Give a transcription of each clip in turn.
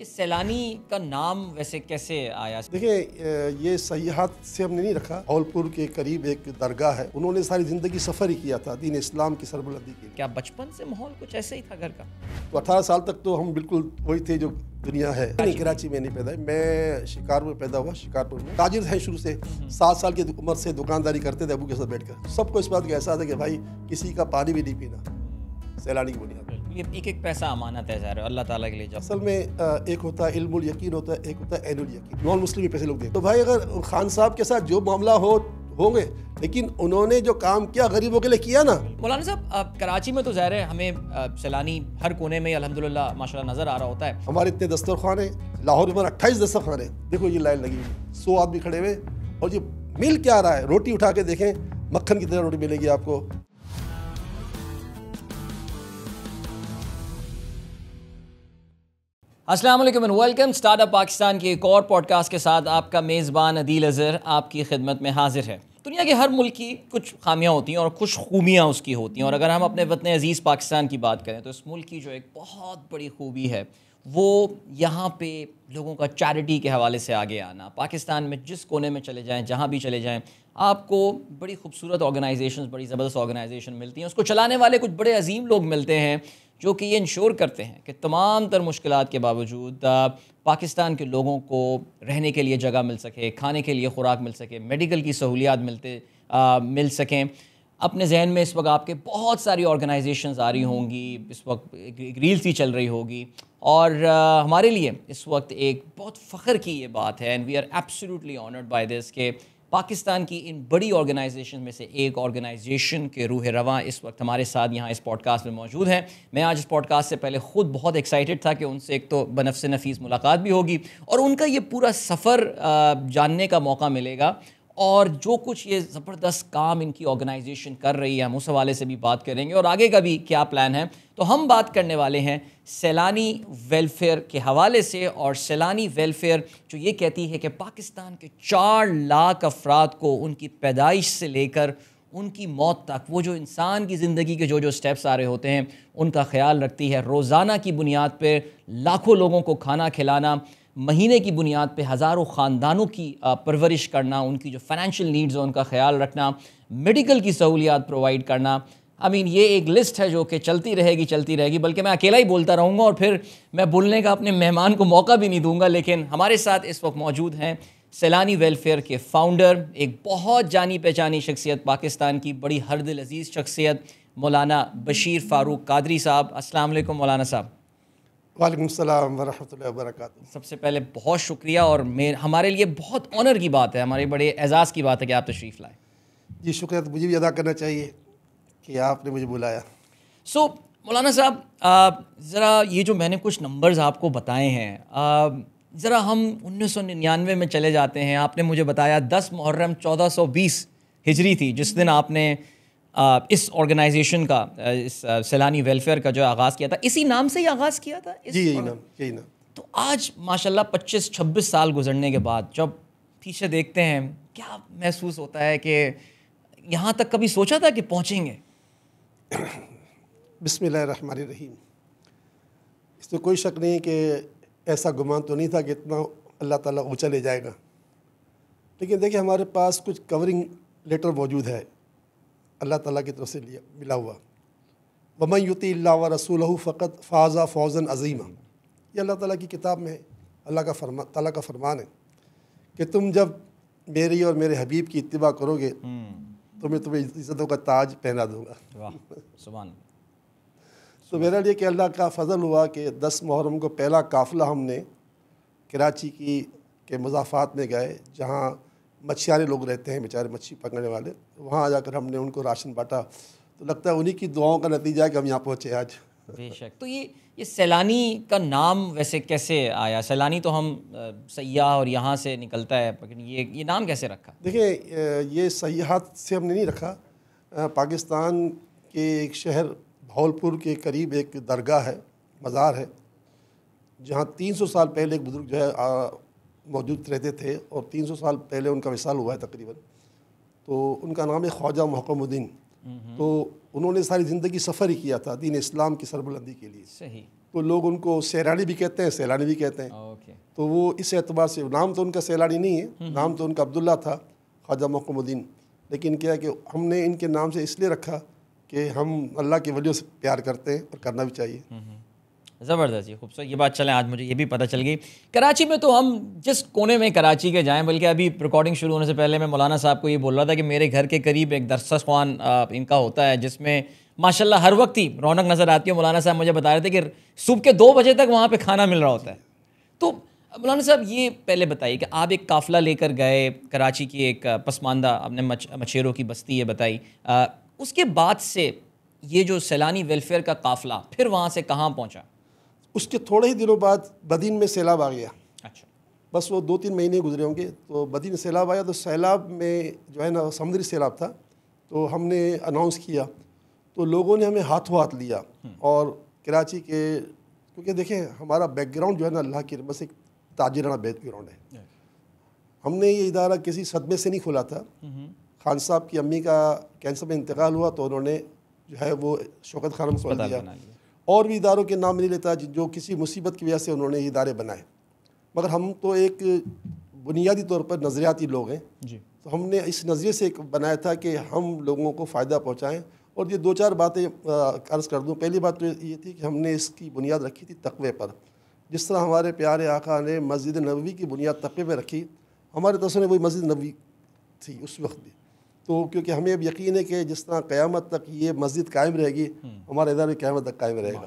ये सैलानी का नाम वैसे कैसे आया? देखिए ये सयाहत से हमने नहीं रखा। हौलपुर के करीब एक दरगाह है, उन्होंने सारी ज़िंदगी सफ़र ही किया था दीन इस्लाम की सरबुलंदी के लिए। क्या बचपन से माहौल कुछ ऐसा ही था घर का? तो 18 साल तक तो हम बिल्कुल वही थे जो दुनिया है। कराची में नहीं पैदा, मैं शिकारपुर पैदा हुआ। शिकारपुर में ताजिर है शुरू से, 7 साल की उम्र से दुकानदारी करते थे अबू के साथ बैठकर। सबको इस बात का एहसास है कि भाई किसी का पानी भी नहीं पीना, सैलानी की बुनियाद। ये एक एक पैसा अमानत है ज़ाहिर है अल्लाह ताला के लिए। जब असल में एक होता है इल्मुल यकीन होता है, एक होता है ऐनुल यकीन। नॉन मुस्लिम पैसे लोग देते तो भाई अगर खान साहब के साथ जो मामला होंगे, लेकिन उन्होंने जो काम किया गरीबों के लिए किया ना। मौलाना साहब कराची में तो ज़ाहिर है हमें सैलानी हर कोने में अल्हम्दुलिल्लाह माशाल्लाह नज़र आ रहा होता है। हमारे इतने दस्तरखान हैं, लाहौर में 28 दस्तरखान हैं। देखो ये लाइन लगी हुई, 100 आदमी खड़े हुए और ये मिल क्या रहा है। रोटी उठा के देखें, मक्खन की तरह रोटी मिलेगी आपको। अस्सलाम वालेकुम एंड वेलकम। स्टार्टअप पाकिस्तान के एक और पॉडकास्ट के साथ आपका मेज़बान अदील अज़र आपकी खिदमत में हाजिर है। दुनिया के हर मुल्क की कुछ खामियां होती हैं और कुछ खूबियां उसकी होती हैं, और अगर हम अपने वतन अज़ीज़ पाकिस्तान की बात करें तो इस मुल्क की जो एक बहुत बड़ी खूबी है वो यहाँ पे लोगों का चैरिटी के हवाले से आगे आना। पाकिस्तान में जिस कोने में चले जाएँ, जहाँ भी चले जाएँ, आपको बड़ी खूबसूरत ऑर्गेनाइजेशन, बड़ी ज़बरदस्त ऑर्गेनाइजेशन मिलती हैं। उसको चलाने वाले कुछ बड़े अजीम लोग मिलते हैं जो कि ये इंश्योर करते हैं कि तमाम तर मुश्किलात के बावजूद पाकिस्तान के लोगों को रहने के लिए जगह मिल सके, खाने के लिए खुराक मिल सके, मेडिकल की सहूलियात मिल सकें। अपने जहन में इस वक्त आपके बहुत सारी ऑर्गेनाइजेशंस आ रही होंगी, इस वक्त एक रील्स ही चल रही होगी, और हमारे लिए इस वक्त एक बहुत फ़ख्र की ये बात है and we are absolutely honoured by this के पाकिस्तान की इन बड़ी ऑर्गेनाइजेशन में से एक ऑर्गेनाइजेशन के रूह रवां इस वक्त हमारे साथ यहाँ इस पॉडकास्ट में मौजूद हैं। मैं आज इस पॉडकास्ट से पहले ख़ुद बहुत एक्साइटेड था कि उनसे एक तो बनफ़्स नफीस मुलाकात भी होगी और उनका ये पूरा सफ़र जानने का मौका मिलेगा, और जो कुछ ये ज़बरदस्त काम इनकी ऑर्गेनाइजेशन कर रही है हम उस हवाले से भी बात करेंगे, और आगे का भी क्या प्लान है। तो हम बात करने वाले हैं सैलानी वेलफेयर के हवाले से, और सैलानी वेलफेयर जो ये कहती है कि पाकिस्तान के 4 लाख अफराद को उनकी पैदाइश से लेकर उनकी मौत तक वो जो इंसान की ज़िंदगी के जो जो स्टेप्स आ रहे होते हैं उनका ख्याल रखती है। रोज़ाना की बुनियाद पर लाखों लोगों को खाना खिलाना, महीने की बुनियाद पे हज़ारों ख़ानदानों की परवरिश करना, उनकी जो फ़ाइनेंशियल नीड्स हैं उनका ख्याल रखना, मेडिकल की सहूलियात प्रोवाइड करना। आई मीन ये एक लिस्ट है जो कि चलती रहेगी, बल्कि मैं अकेला ही बोलता रहूँगा और फिर मैं बोलने का अपने मेहमान को मौका भी नहीं दूँगा। लेकिन हमारे साथ इस वक्त मौजूद हैं सैलानी वेलफेयर के फ़ाउंडर, एक बहुत जानी पहचानी शख्सियत, पाकिस्तान की बड़ी हर दिल अज़ीज़ शख्सियत, मौलाना बशीर फ़ारूक कादरी साहब। अस्सलाम वालेकुम मौलाना साहब। वालेकुम सलाम वरहमतुल्लाहि वबरकातुहू। सबसे पहले बहुत शुक्रिया, और हमारे लिए बहुत ऑनर की बात है, हमारे बड़े एजाज़ की बात है कि आप तशरीफ़ लाए। जी शुक्रिया तो मुझे भी अदा करना चाहिए कि आपने मुझे बुलाया। मौलाना साहब ज़रा ये जो मैंने कुछ नंबर्स आपको बताए हैं, ज़रा हम 1999 में चले जाते हैं। आपने मुझे बताया 10 मुहर्रम 1420 हिजरी थी जिस दिन आपने इस ऑर्गेनाइजेशन का, इस सैलानी वेलफेयर का जो आगाज़ किया था। इसी नाम से ही आगाज़ किया था? जी यही नाम। तो आज माशाल्लाह 25-26 साल गुजरने के बाद जब पीछे देखते हैं, क्या महसूस होता है कि यहाँ तक कभी सोचा था कि पहुँचेंगे? बिस्मिल्लाहिर्रहमानिर्रहीम। इसमें कोई शक नहीं कि ऐसा गुमान तो नहीं था कि इतना अल्लाह ताला ऊँचा ले जाएगा, लेकिन देखिए हमारे पास कुछ कवरिंग लेटर मौजूद है अल्लाह ताला की तरफ से मिला हुआ। वमन युति अल्लाह व रसूलहू फ़कत फ़ाज़ा फ़ौज़न अज़ीमा, ये अल्लाह ताला की किताब में है। अल्लाह ताला का फरमान है कि तुम जब मेरी और मेरे हबीब की इत्तिबा करोगे तो मैं तुम्हें इज़्ज़तों का ताज पहना दूँगा। सुभान। तो मेरे लिए कि अल्लाह का फजल हुआ कि 10 मुहर्रम को पहला काफ़िला हमने कराची के मज़ाफ़ात में गए, जहाँ मछियारे लोग रहते हैं बेचारे मच्छी पकड़ने वाले, वहाँ जाकर हमने उनको राशन बांटा। तो लगता है उन्हीं की दुआओं का नतीजा है कि हम यहाँ पहुँचे आज। बेशक। तो ये सैलानी का नाम वैसे कैसे आया? सैलानी तो हम सयाह और यहाँ से निकलता है, लेकिन ये नाम कैसे रखा? देखिए ये सयाहत से हमने नहीं रखा। पाकिस्तान के एक शहर हौलपुर के करीब एक दरगाह है, मज़ार है, जहाँ 300 साल पहले एक बुज़ुर्ग जो है मौजूद रहते थे, और 300 साल पहले उनका विसाल हुआ है तकरीबन। तो उनका नाम है ख्वाजा मुहकमुद्दीन। तो उन्होंने सारी ज़िंदगी सफ़र ही किया था दीन इस्लाम की सरबुलंदी के लिए। सही। तो लोग उनको सैलानी भी कहते हैं, सैलानी भी कहते हैं। तो वो इस एतबार से नाम तो उनका सैलानी नहीं है, नाम तो उनका अब्दुल्ला था ख्वाजा मुहम्मदीन, लेकिन क्या है कि हमने इनके नाम से इसलिए रखा कि हम अल्लाह के वलियों से प्यार करते हैं और करना भी चाहिए। ज़बरदस्त जी, खूबसूरत ये बात। चलें, आज मुझे ये भी पता चल गई। कराची में तो हम जिस कोने में कराची के जाएं, बल्कि अभी रिकॉर्डिंग शुरू होने से पहले मैं मौलाना साहब को ये बोल रहा था कि मेरे घर के करीब एक दस्तरखान इनका होता है जिसमें माशाल्लाह हर वक्त ही रौनक नज़र आती है। मौलाना साहब मुझे बता रहे थे कि सुबह के 2 बजे तक वहाँ पर खाना मिल रहा होता है। तो मौलाना साहब ये पहले बताइए कि आप एक काफ़िला लेकर गए कराची की एक पसमानदा, आपने मछेरों की बस्ती ये बताई, उसके बाद से ये जो सैलानी वेलफेयर का काफ़िला फिर वहाँ से कहाँ पहुँचा? उसके थोड़े ही दिनों बाद बदीन में सैलाब आ गया। अच्छा। बस वो 2-3 महीने गुजरे होंगे तो बदीन सैलाब आया। तो सैलाब में जो है ना समुद्री सैलाब था, तो हमने अनाउंस किया तो लोगों ने हमें हाथों हाथ लिया और कराची के, क्योंकि देखें हमारा बैकग्राउंड जो है ना अल्लाह की रहमत से ताजिराना बैकग्राउंड है। हमने ये इदारा किसी सदमे से नहीं खोला था। खान साहब की अम्मी का कैंसर में इंतकाल हुआ तो उन्होंने जो है वो शौकत खानम खोल दिया। और भी इदारों के नाम नहीं लेता जो किसी मुसीबत की वजह से उन्होंने ये इदारे बनाए, मगर हम तो एक बुनियादी तौर पर नज़रियाती लोग हैं जी। तो हमने इस नज़रिए से एक बनाया था कि हम लोगों को फ़ायदा पहुँचाएँ। और ये 2-4 बातें अर्ज़ कर दूँ। पहली बात तो ये थी कि हमने इसकी बुनियाद रखी थी तक़वे पर, जिस तरह हमारे प्यारे आका ने मस्जिद नबवी की बुनियाद तक़वे पर रखी, हमारे तस्वीर में वही मस्जिद नबवी थी उस वक्त भी। तो क्योंकि हमें अब यकीन है कि जिस तरह क़यामत तक ये मस्जिद कायम रहेगी, हमारा इदारा क़यामत तक कायम रहेगा।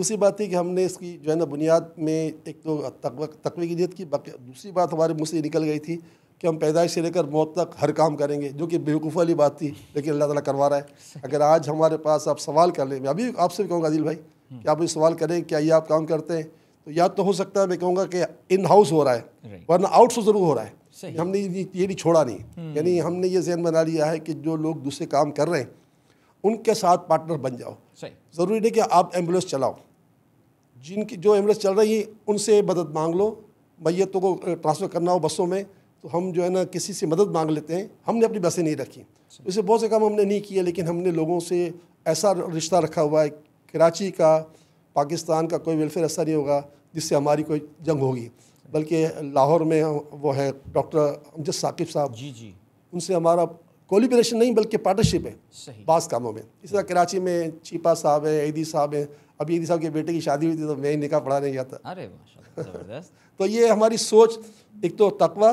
दूसरी बात थी कि हमने इसकी जो है ना बुनियाद में एक तो तक़वे की नीयत की, दूसरी बात हमारे मुँह से निकल गई थी कि हम पैदाइश से लेकर मौत तक हर काम करेंगे, जो कि बेवकूफ़ वाली बात थी, लेकिन अल्लाह ताला करवा रहा है। अगर आज हमारे पास आप सवाल कर लें, मैं अभी आपसे भी कहूँगा आदिल भाई कि आप ये सवाल करें क्या ये आप काम करते हैं, तो या तो हो सकता है मैं कहूँगा कि इन हाउस हो रहा है, वरना आउटसोर्स ज़रूर हो रहा है। हमने ये नहीं छोड़ा नहीं, यानी हमने ये जहन बना लिया है कि जो लोग दूसरे काम कर रहे हैं उनके साथ पार्टनर बन जाओ। ज़रूरी नहीं कि आप एम्बुलेंस चलाओ, जिनकी जो एम्बुलेंस चल रही है उनसे मदद मांग लो। मैयतों को ट्रांसफ़र करना हो बसों में तो हम जो है ना किसी से मदद मांग लेते हैं। हमने अपनी बसें नहीं रखी, इससे बहुत से काम हमने नहीं किए, लेकिन हमने लोगों से ऐसा रिश्ता रखा हुआ है। कराची का, पाकिस्तान का कोई वेलफेयर ऐसा नहीं होगा जिससे हमारी कोई जंग होगी। बल्कि लाहौर में वो है डॉक्टर अमजद साकिब साहब जी, उनसे हमारा कोलिब्रेशन नहीं बल्कि पार्टनरशिप है बास कामों में। इस तरह कराची में छीपा साहब हैं, ईदी साहब हैं, अभी ईदी साहब के बेटे की शादी हुई थी तो मैं निकाह पढ़ा नहीं जाता। अरे माशाल्लाह, ज़बरदस्त। तो ये हमारी सोच, एक तो तकवा,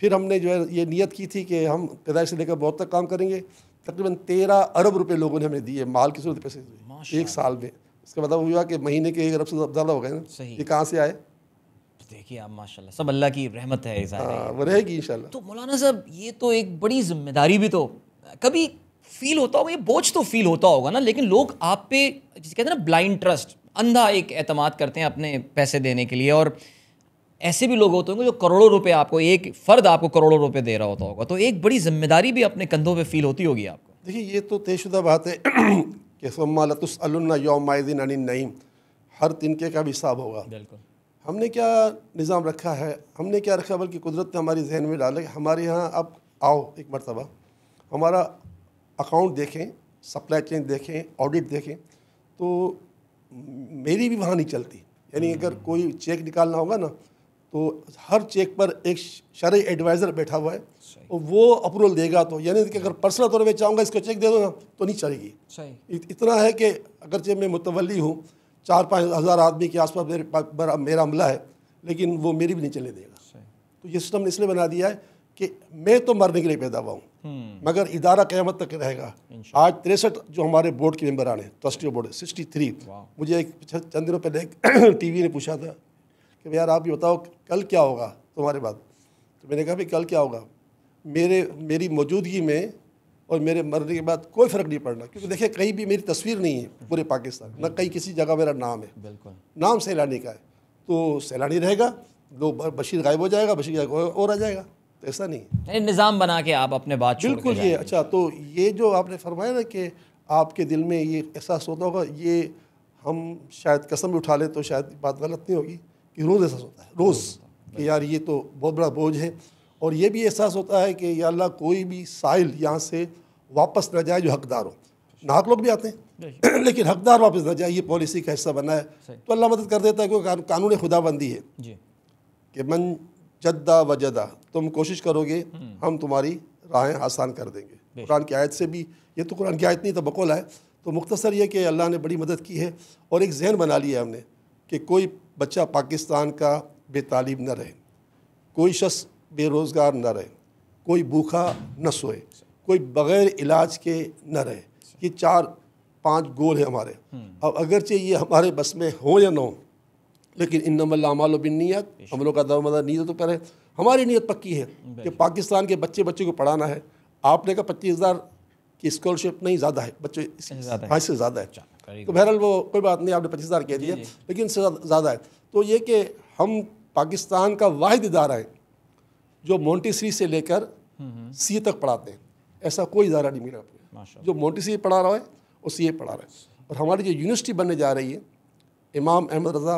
फिर हमने जो है ये नीयत की थी कि हम पैदाइश से लेकर बहुत तक काम करेंगे। तकरीबन 13 अरब रुपये लोगों ने हमें दिए माल की सूरत पैसे एक साल में। इसका मतलब हुआ कि महीने के 1 अरब से ज़्यादा हो गए ना। ये कहाँ से आए देखिए आप, माशाल्लाह सब अल्लाह की रहमत है। वो रहेगी इंशाल्लाह। तो मौलाना साहब ये तो एक बड़ी जिम्मेदारी भी तो कभी फील होता होगा, ये बोझ तो फील होता होगा ना, लेकिन लोग आप पे जिसे कहते हैं ना ब्लाइंड ट्रस्ट, अंधा एक एतमाद करते हैं अपने पैसे देने के लिए। और ऐसे भी लोग होते होंगे जो करोड़ों रुपए, आपको एक फ़र्द आपको करोड़ों रुपये दे रहा होता होगा, तो एक बड़ी जिम्मेदारी भी अपने कंधों पर फील होती होगी आपको। देखिए ये तो तयशुदा बात है कि सुम्मा लतुस्अलुन्ना यौमइज़िन अनिन नईम, हर तिनके का भी हिसाब होगा। बिल्कुल। हमने क्या निज़ाम रखा है, हमने क्या रखा, बल्कि कुदरत ने हमारी जहन में डाला कि हमारे यहाँ अब आओ एक मरतबा, हमारा अकाउंट देखें, सप्लाई चेन देखें, ऑडिट देखें। तो मेरी भी वहाँ नहीं चलती, यानी अगर कोई चेक निकालना होगा ना तो हर चेक पर एक शरई एडवाइज़र बैठा हुआ है और वो अप्रूवल देगा। तो यानी कि अगर पर्सनल तौर पर चाहूँगा इसको चेक दे दो ना तो नहीं चलेगी। इतना है कि अगरचे मैं मुतवली हूँ, 4-5 हज़ार आदमी के आसपास मेरा अमला है, लेकिन वो मेरी भी नहीं चलने देगा। तो ये सिस्टम ने इसलिए बना दिया है कि मैं तो मरने के लिए पैदा हुआ हूँ, मगर इदारा क़यामत तक रहेगा। आज 63 जो हमारे बोर्ड के मेम्बर आने, ट्रस्टी बोर्ड 63। मुझे एक चंद दिनों पहले एक टीवी ने पूछा था कि यार आप ये बताओ कल क्या होगा तुम्हारे बाद, तो मैंने कहा भाई कल क्या होगा, मेरी मौजूदगी में और मेरे मरने के बाद कोई फ़र्क नहीं पड़ना, क्योंकि देखिए कहीं भी मेरी तस्वीर नहीं है पूरे पाकिस्तान ना, कहीं किसी जगह मेरा नाम है। बिल्कुल। नाम सैलानी का है तो सैलानी रहेगा, लोग बशीर गायब हो जाएगा, बशीर गायब और आ जाएगा। तो ऐसा नहीं, निज़ाम बना के आप अपने बात बिल्कुल ये। अच्छा, तो ये जो आपने फरमाया ना कि आपके दिल में ये एहसास होता होगा, ये हम शायद कसम उठा लें तो शायद बात गलत नहीं होगी कि रोज़ एहसास होता है, रोज़ कि यार ये तो बहुत बड़ा बोझ है। और ये भी एहसास होता है कि या अल्लाह कोई भी साइल यहाँ से वापस न जाए जो हकदार हो। नाहक लोग भी आते हैं लेकिन हकदार वापस न जाए, ये पॉलिसी का हिस्सा बना है तो अल्लाह मदद कर देता है। क्योंकि कानून खुदाबंदी है जी कि मन जद्दा वजदा, तुम कोशिश करोगे हम तुम्हारी राहें आसान कर देंगे। कुरान की आयत से भी, ये तो कुरान की आयत नहीं तो बकौल है। तो मुख्तसर ये कि अल्लाह ने बड़ी मदद की है और एक जहन बना लिया हमने कि कोई बच्चा पाकिस्तान का बेतालीब न रहे, कोई शख्स बेरोज़गार न रहे, कोई भूखा न सोए, कोई बग़ैर इलाज के न रहे। ये 4-5 गोल है हमारे। अब अगरचे ये हमारे बस में हो या ना हो, लेकिन इन्नमल आमालो बिन्नियत, हम लोग का दामदा नीयत तो करे। हमारी नीयत पक्की है कि पाकिस्तान के बच्चे को पढ़ाना है। आपने कहा 25,000 की स्कॉलरशिप नहीं, ज़्यादा है बच्चे, हाँ इससे ज़्यादा है। तो बहरहाल वो कोई बात नहीं, आपने 25,000 कह दिया लेकिन इससे ज़्यादा है। तो ये कि हम पाकिस्तान का वाहिद इदारा है जो मोंटेसरी से लेकर सी तक पढ़ाते हैं। ऐसा कोई इदारा नहीं मिला जो मोंटेसरी पढ़ा रहा है और सी ए पढ़ा रहा है। और हमारी जो यूनिवर्सिटी बनने जा रही है इमाम अहमद रज़ा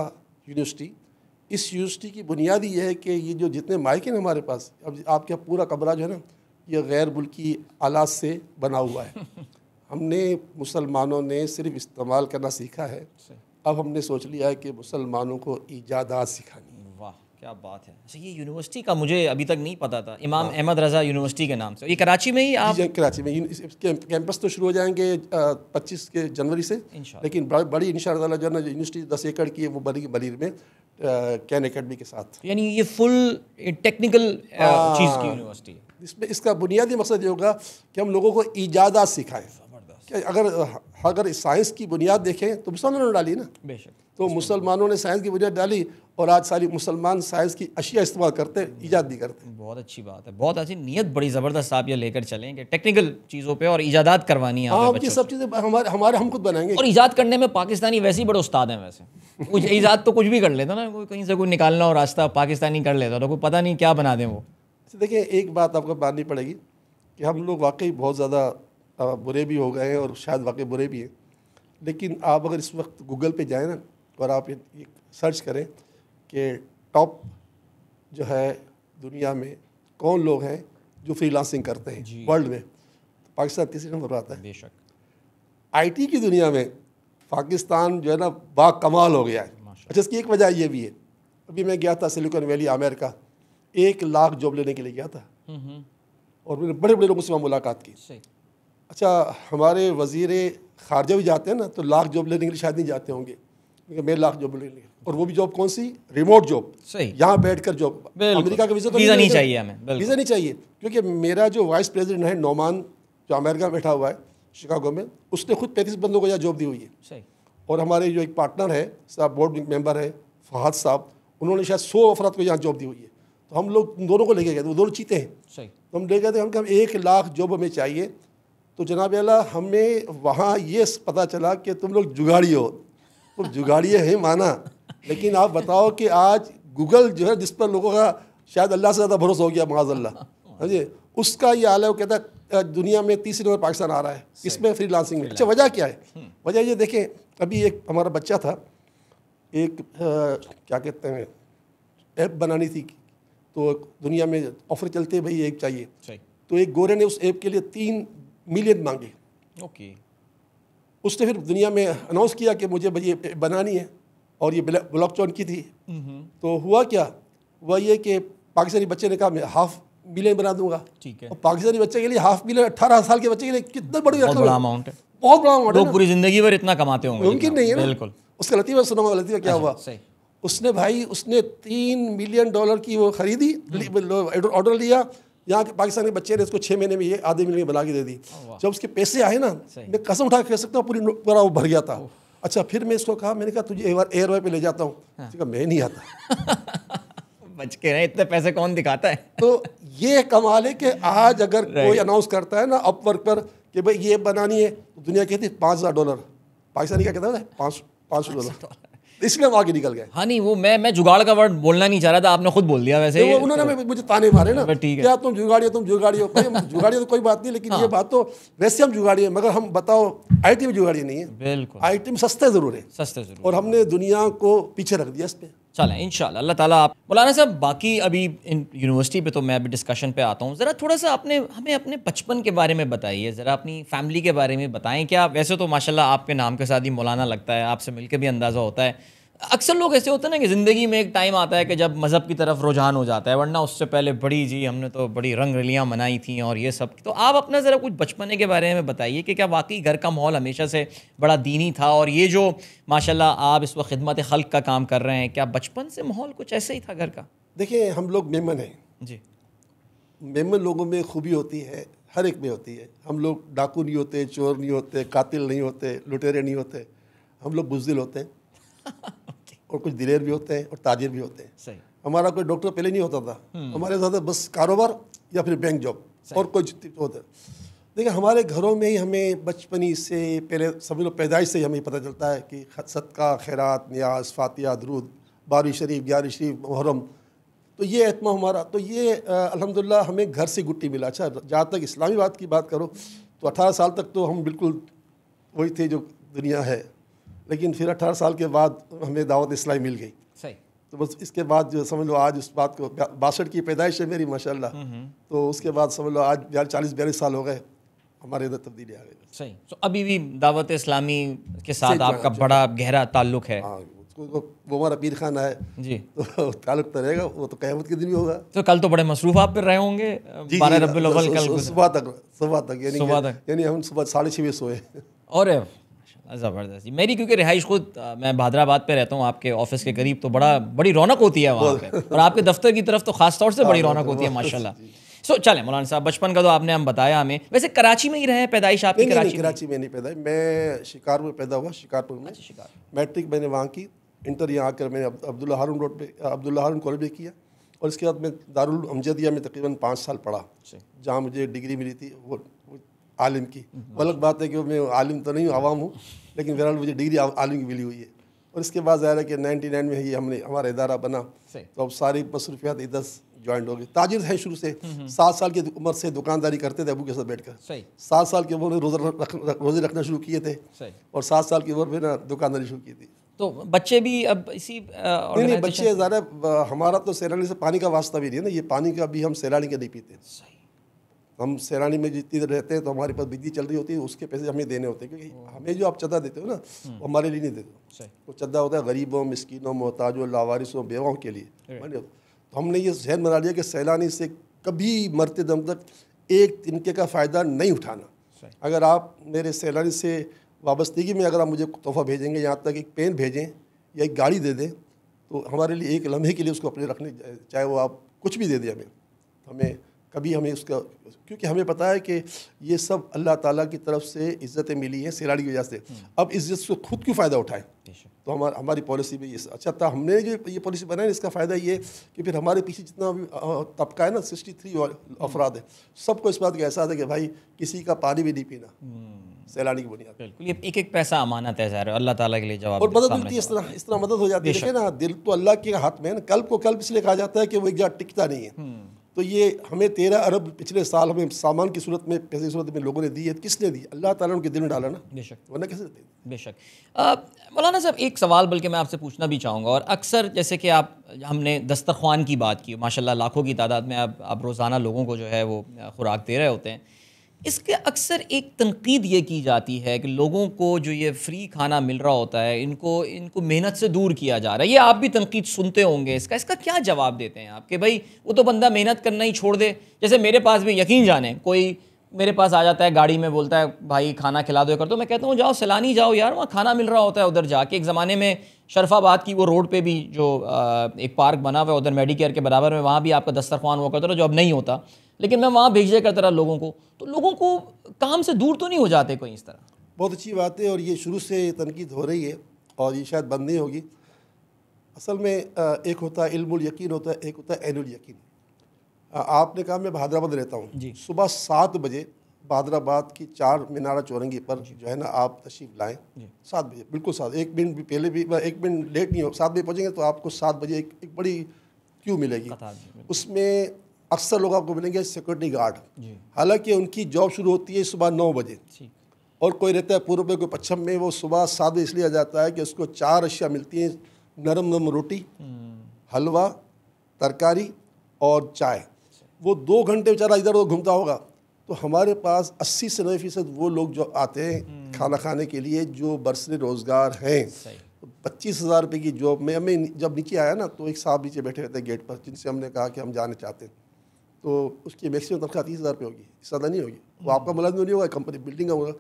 यूनिवर्सिटी, इस यूनिवर्सिटी की बुनियाद ये है कि ये जो जितने मायके हैं हमारे पास, अब आपके यहाँ पूरा कमरा जो है ना ये गैर मुल्की आलात से बना हुआ है। हमने मुसलमानों ने सिर्फ इस्तेमाल करना सीखा है, अब हमने सोच लिया है कि मुसलमानों को ईजादात सिखानी। वाह क्या बात है। अच्छा ये यूनिवर्सिटी का मुझे अभी तक नहीं पता था, इमाम अहमद रज़ा यूनिवर्सिटी के नाम से। ये कराची में ही आप? कराची में कैंपस तो शुरू हो जाएंगे 25 के जनवरी से, लेकिन बड़ी इंशाअल्लाह जो है ना यूनिवर्सिटी 10 एकड़ की है वो बड़ी बलीर में कैन एकेडमी के साथ। यानी ये फुल टेक्निकल चीज़ की यूनिवर्सिटी है। इसमें इसका बुनियादी मकसद ये होगा कि हम लोगों को ईजादात सिखाएँ। अगर साइंस की बुनियाद देखें तो मुसलमानों ने डाली ना, बेशक तो मुसलमानों ने साइंस की बुनियाद डाली और आज सारी मुसलमान साइंस की अशिया इस्तेमाल करते हैं, ईजाद भी करते हैं। बहुत अच्छी बात है, बहुत अच्छी नीयत, बड़ी ज़बरदस्त आप ये लेकर चलें कि टेक्निकल चीज़ों पे और ईजादात करवानी है। हाँ ये सब चीज़ें हमारे हम खुद बनाएंगे। और ईजाद करने में पाकिस्तानी वैसे ही बड़े उस्ताद हैं। वैसे कुछ ईजाद तो कुछ भी कर लेता ना, कोई कहीं से कोई निकालना हो रास्ता पाकिस्तानी कर लेता तो कोई पता नहीं क्या बना दें वो। देखिए एक बात आपको माननी पड़ेगी कि हम लोग वाकई बहुत ज़्यादा बुरे भी हो गए हैं और शायद वाकई बुरे भी हैं। लेकिन आप अगर इस वक्त गूगल पे जाएँ ना और आप ये सर्च करें कि टॉप जो है दुनिया में कौन लोग हैं जो फ्रीलांसिंग करते हैं वर्ल्ड में, तो पाकिस्तान तीसरे नंबर पर आता है। बेशक आईटी की दुनिया में पाकिस्तान जो है ना बा कमाल हो गया है। अच्छा इसकी एक वजह ये भी है, अभी मैं गया था Silicon Valley America, 1 lakh job लेने के लिए गया था और मैंने बड़े बड़े लोगों से वहाँ मुलाकात की। अच्छा हमारे वजीरे खारजा भी जाते हैं ना तो लाख जॉब लेने के लिए शायद नहीं जाते होंगे, मेरे लाख जॉब लेने के, और वो भी जॉब कौन सी, रिमोट जॉब, यहाँ बैठकर जॉब। अमेरिका का वीज़ा तो नहीं चाहिए हमें, वीज़ा नहीं चाहिए। क्योंकि मेरा जो वाइस प्रेसिडेंट है नोमान जो अमेरिका में बैठा हुआ है शिकागो में, उसने खुद 35 बंदों को यहाँ जॉब दी हुई है। और हमारे जो एक पार्टनर है साहब, बोर्ड मेम्बर है फहाद साहब, उन्होंने शायद 100 अफराद को यहाँ जॉब दी हुई है। तो हम लोग दोनों को लेके गए थे, वो दोनों चीते हैं। तो हम ले गए थे, हम 1 लाख जॉब हमें चाहिए। तो जनाब अल्लाह हमें वहाँ ये पता चला कि तुम लोग जुगाड़ी हो, तुम जुगाड़िए हैं माना, लेकिन आप बताओ कि आज गूगल जो है जिस पर लोगों का शायद अल्लाह से ज़्यादा भरोसा हो गया माज़अल्लाह, समझे, उसका ये हाल है। वो कहता है दुनिया में तीसरे नंबर पाकिस्तान आ रहा है इसमें फ्रीलांसिंग में। अच्छा वजह क्या है? वजह ये देखें, अभी एक हमारा बच्चा था, एक क्या कहते हैं ऐप बनानी थी, तो दुनिया में ऑफर चलते भाई ऐप चाहिए, तो एक गोरे ने उस ऐप के लिए 3 मिलियन मांगे। ओके उसने फिर दुनिया में अनाउंस किया कि मुझे ये बनानी है और ये ब्लॉकचेन की थी। तो हुआ क्या, वह ये कि पाकिस्तानी बच्चे ने कहा मैं 500,000 बना दूंगा। ठीक है, और पाकिस्तानी बच्चे के लिए 500,000 18 साल के बच्चे के लिए कितना बड़ी अमाउंट है, बहुत बड़ा अमाउंट है। लोग पूरी जिंदगी भर इतना कमाते होंगे, मुमकिन नहीं है। बिल्कुल उसका लतीफ़ा सुना, लतीफ़ा क्या हुआ, उसने भाई उसने $3 मिलियन की वो खरीदी, ऑर्डर लिया, यहाँ के पाकिस्तानी बच्चे ने इसको 6 महीने में ये आधे मिलियन में बना के दे दी। जब उसके पैसे आए ना, मैं कसम उठा के कह सकता हूँ पूरा वो भर गया था। अच्छा फिर मैं इसको कहा, मैंने कहा तुझे एक बार एयरवे पे ले जाता हूँ। हाँ। तो मैं नहीं आता बच के रहे, इतने पैसे कौन दिखाता है। तो ये कमाल है कि आज अगर कोई अनाउंस करता है ना अपवर्क पर कि भाई ये बनानी है, दुनिया कहती है $5,000, पाकिस्तानी क्या कहता है $500। इसलिए हम आगे निकल गए। हाँ नहीं वो मैं जुगाड़ का वर्ड बोलना नहीं चाह रहा था, आपने खुद बोल दिया। वैसे उन्होंने मुझे ताने मारे ना, ठीक है क्या तुम जुगाड़िए, तुम जुगाड़िए जुगाड़िए तो कोई बात नहीं, लेकिन ये बात तो वैसे हम जुगाड़िए, मगर हम बताओ आईटी में जुगाड़िए नहीं है। बिल्कुल आईटी में सस्ते ज़रूर है, सस्ते ज़रूर, और हमने दुनिया को पीछे रख दिया इस पर। चलें इंशाल्लाह अल्लाह ताला। आप मौलाना साहब बाकी अभी यूनिवर्सिटी पे तो मैं अभी डिस्कशन पे आता हूँ, ज़रा थोड़ा सा आपने हमें अपने बचपन के बारे में बताइए, ज़रा अपनी फैमिली के बारे में बताएं। क्या वैसे तो माशाल्लाह आपके नाम के साथ ही मौलाना लगता है, आपसे मिलकर भी अंदाज़ा होता है। अक्सर लोग ऐसे होते हैं ना कि ज़िंदगी में एक टाइम आता है कि जब मज़हब की तरफ रुझान हो जाता है, वरना उससे पहले बड़ी जी हमने तो बड़ी रंग रलियाँ मनाई थी और ये सब। तो आप अपना ज़रा कुछ बचपने के बारे में बताइए कि क्या वाकई घर का माहौल हमेशा से बड़ा दीनी था, और ये जो माशाल्लाह आप इस वक्त खिदमत खल्क का काम कर रहे हैं, क्या बचपन से माहौल कुछ ऐसे ही था घर का? देखिए हम लोग मेमन हैं जी, मेमन लोगों में खूबी होती है, हर एक में होती है। हम लोग डाकू नहीं होते, चोर नहीं होते, कातिल नहीं होते, लुटेरे नहीं होते, हम लोग बुज़दिल होते हैं और कुछ दिलेर भी होते हैं और ताजिर भी होते हैं। सही। हमारा कोई डॉक्टर पहले नहीं होता था, हमारे साथ बस कारोबार या फिर बैंक जॉब और कुछ होता। देखिए हमारे घरों में ही हमें बचपनी से पहले सभी लोग पैदाइश से हमें पता चलता है कि सदका, खैरात, न्याज, फातिहा, दरूद, बारह शरीफ, ग्यारह शरीफ, मुहर्रम, तो ये एतमा हमारा। तो ये अल्हम्दुलिल्लाह हमें घर से गुट्टी मिला। अच्छा जहाँ तक इस्लामी बात की बात करो तो 18 साल तक तो हम बिल्कुल वही थे जो दुनिया है, लेकिन फिर 18 साल के बाद हमें दावत इस्लामी मिल गई। सही। तो बस इसके बाद जो समझ लो आज उस बात को 62 की पैदाइश है मेरी माशाल्लाह, तो उसके बाद समझ लो आज 40-42 साल हो गए हमारे इधर तब्दीली आ गई। सही। तो अभी भी दावत इस्लामी के साथ आपका बड़ा गहरा ताल्लुक है। हाँ, वो हमारा पीर खाना है जी, तो ताल्लुक तो रहेगा, वो तो क़यामत के दिन भी होगा। तो कल तो बड़े मसरूफ़ आप रहे होंगे 12 रबीउल अव्वल कल सुबह तक यानी हम सुबह 6:30 बजे सोए। और ज़बरदस्त जी। मेरी क्योंकि रिहाइश खुद मैं भादराबाद पे रहता हूँ, आपके ऑफिस के करीब, तो बड़ी रौनक होती है वहाँ पे, और आपके दफ्तर की तरफ तो ख़ास तौर से बड़ी रौनक होती है माशाल्लाह। सो चलें मौलाना साहब, बचपन का तो आपने हम बताया हमें। वैसे कराची में ही रहे पैदाइश आपकी? कराची में नहीं पैदा, मैं शिकारपुर पैदा हुआ, शिकारपुर में। मैट्रिक मैंने वहाँ की, इंटर यहाँ आकर मैंने अब्दुल्ला हारून रोड पर अब्दुल्ला हारून कॉलेज में किया, और इसके बाद मैं दारुल अमजदिया में तकरीबन 5 साल पढ़ा, जहाँ मुझे डिग्री मिली थी वो आलिम की। गलत बात है कि मैं आलिम तो नहीं हूँ, आवाम हूँ, लेकिन बहरहाल मुझे डिग्री आलिम की मिली हुई है। और इसके बाद ज़ाहिर है कि 99 में ही हमने हमारा इदारा बना, तो अब सारी मसरूफियात इधर ज्वाइंट हो गई। ताजिर हैं शुरू से, 7 साल की उम्र से दुकानदारी करते थे अबू के साथ बैठकर। 7 साल की उम्र में रोज़े रखना शुरू किए थे, और 7 साल की उम्र में ना दुकानदारी शुरू की थी। तो बच्चे भी अब इसी नहीं, बच्चे ज़्यादा हमारा तो सैलानी से पानी का वास्ता भी नहीं है ना, ये पानी का भी हम सैलानी का नहीं पीते। हम सैलानी में जितनी देर रहते हैं तो हमारे पास बिजली चल रही होती है, उसके पैसे हमें देने होते हैं, क्योंकि हमें जो आप चदा देते हो ना वो हमारे लिए नहीं देते हो। वो चदा होता है गरीबों, मिस्किनों, मोहताजों, लावारिसों, बेवाओं के लिए। तो हमने ये जहन बना लिया कि सैलानी से कभी मरते दम तक एक तिनके का फ़ायदा नहीं उठाना। अगर आप मेरे सैलानी से वाबस्तगी में अगर आप मुझे तोहफा भेजेंगे, यहाँ तक एक पेन भेजें या एक गाड़ी दे दें, तो हमारे लिए एक लम्हे के लिए उसको अपने रखने, चाहे वो आप कुछ भी दे दें हमें कभी हमें उसका, क्योंकि हमें पता है कि ये सब अल्लाह ताला की तरफ से इज़्ज़तें मिली हैं सैलानी की वजह से। अब इस इज़्ज़त से खुद क्यों फ़ायदा उठाएं, तो हमारी पॉलिसी में ये अच्छा था। हमने जो ये पॉलिसी बनाई इसका फ़ायदा ये कि फिर हमारे पीछे जितना तबका है ना 63 अफराद है, सबको इस बात का एहसास है कि भाई किसी का पानी भी नहीं पीना सैलानी की बुनियाद। बिल्कुल, ये एक एक पैसा अमानत है ज़ाहिर है अल्लाह ताला के लिए जवाब। और मदद मिलती है इस तरह मदद हो जाती है ना। दिल तो अल्लाह के हाथ में है ना, कल्ब को कल्ब इसलिए कहा जाता है कि वो एक जगह टिकता नहीं है। तो ये हमें 13 अरब पिछले साल हमें सामान की सूरत में, पैसे की सूरत में लोगों ने दी है। किसने दी? अल्लाह ताला ने उनके दिल में डाला ना, बेशक, वरना कैसे देते? बेशक। मौलाना साहब एक सवाल बल्कि मैं आपसे पूछना भी चाहूँगा, और अक्सर जैसे कि आप हमने दस्तरख्वान की बात की, माशाल्लाह लाखों की तादाद में आप रोज़ाना लोगों को जो है वो खुराक दे रहे होते हैं। इसके अक्सर एक तनकीद ये की जाती है कि लोगों को जो ये फ्री खाना मिल रहा होता है इनको मेहनत से दूर किया जा रहा है। ये आप भी तनकीद सुनते होंगे, इसका क्या जवाब देते हैं आप कि भाई वो तो बंदा मेहनत करना ही छोड़ दे? जैसे मेरे पास भी यकीन जाने कोई मेरे पास आ जाता है गाड़ी में, बोलता है भाई खाना खिला दो कर दो, मैं कहता हूँ जाओ सैलानी जाओ यार, वहाँ खाना मिल रहा होता है। उधर जाके एक ज़माने में शरफाबाद की वो रोड पे भी जो एक पार्क बना हुआ है उधर मेडिकेयर के बराबर में, वहाँ भी आपका दस्तरख्वान हुआ करता था जो अब नहीं होता, लेकिन मैं वहाँ भेज दिया करता रहा लोगों को। तो लोगों को काम से दूर तो नहीं हो जाते कोई इस तरह? बहुत अच्छी बात है, और ये शुरू से तनकीद हो रही है और ये शायद बंद नहीं होगी। असल में एक होता है इल्मुल यकीन होता है, एक होता है ऐनुल यकीन। आपने कहा मैं भादराबाद रहता हूँ, सुबह 7 बजे भादराबाद की चार मीनारा चौरंगी पर जो है ना आप तशरीफ़ लाएँ। 7 बजे बिल्कुल 7, 1 मिनट भी पहले भी 1 मिनट लेट नहीं हो। 7 बजे पहुँचेंगे तो आपको 7 बजे एक बड़ी क्यू मिलेगी, उसमें अक्सर लोग आपको मिलेंगे सिक्योरिटी गार्ड। हालांकि उनकी जॉब शुरू होती है सुबह 9 बजे, और कोई रहता है पूर्व में, कोई पश्चिम में। वो सुबह 7 बजे इसलिए आ जाता है कि उसको 4 अशिया मिलती हैं नरम नरम रोटी, हलवा, तरकारी और चाय। वो 2 घंटे बेचारा इधर उधर घूमता होगा। तो हमारे पास 80 से 90% वो लोग जो आते हैं खाना खाने के लिए जो बरसरे रोज़गार हैं। 25,000 रुपये की जॉब में हमें जब नीचे आया ना तो एक साहब नीचे बैठे रहते गेट पर, जिनसे हमने कहा कि हम जाना चाहते हैं। तो उसकी मैक्सिमम तनख्वाह 30,000 रुपये होगी, ज़्यादा नहीं होगी। वो आपका मुलाजिम नहीं होगा, कंपनी बिल्डिंग का होगा।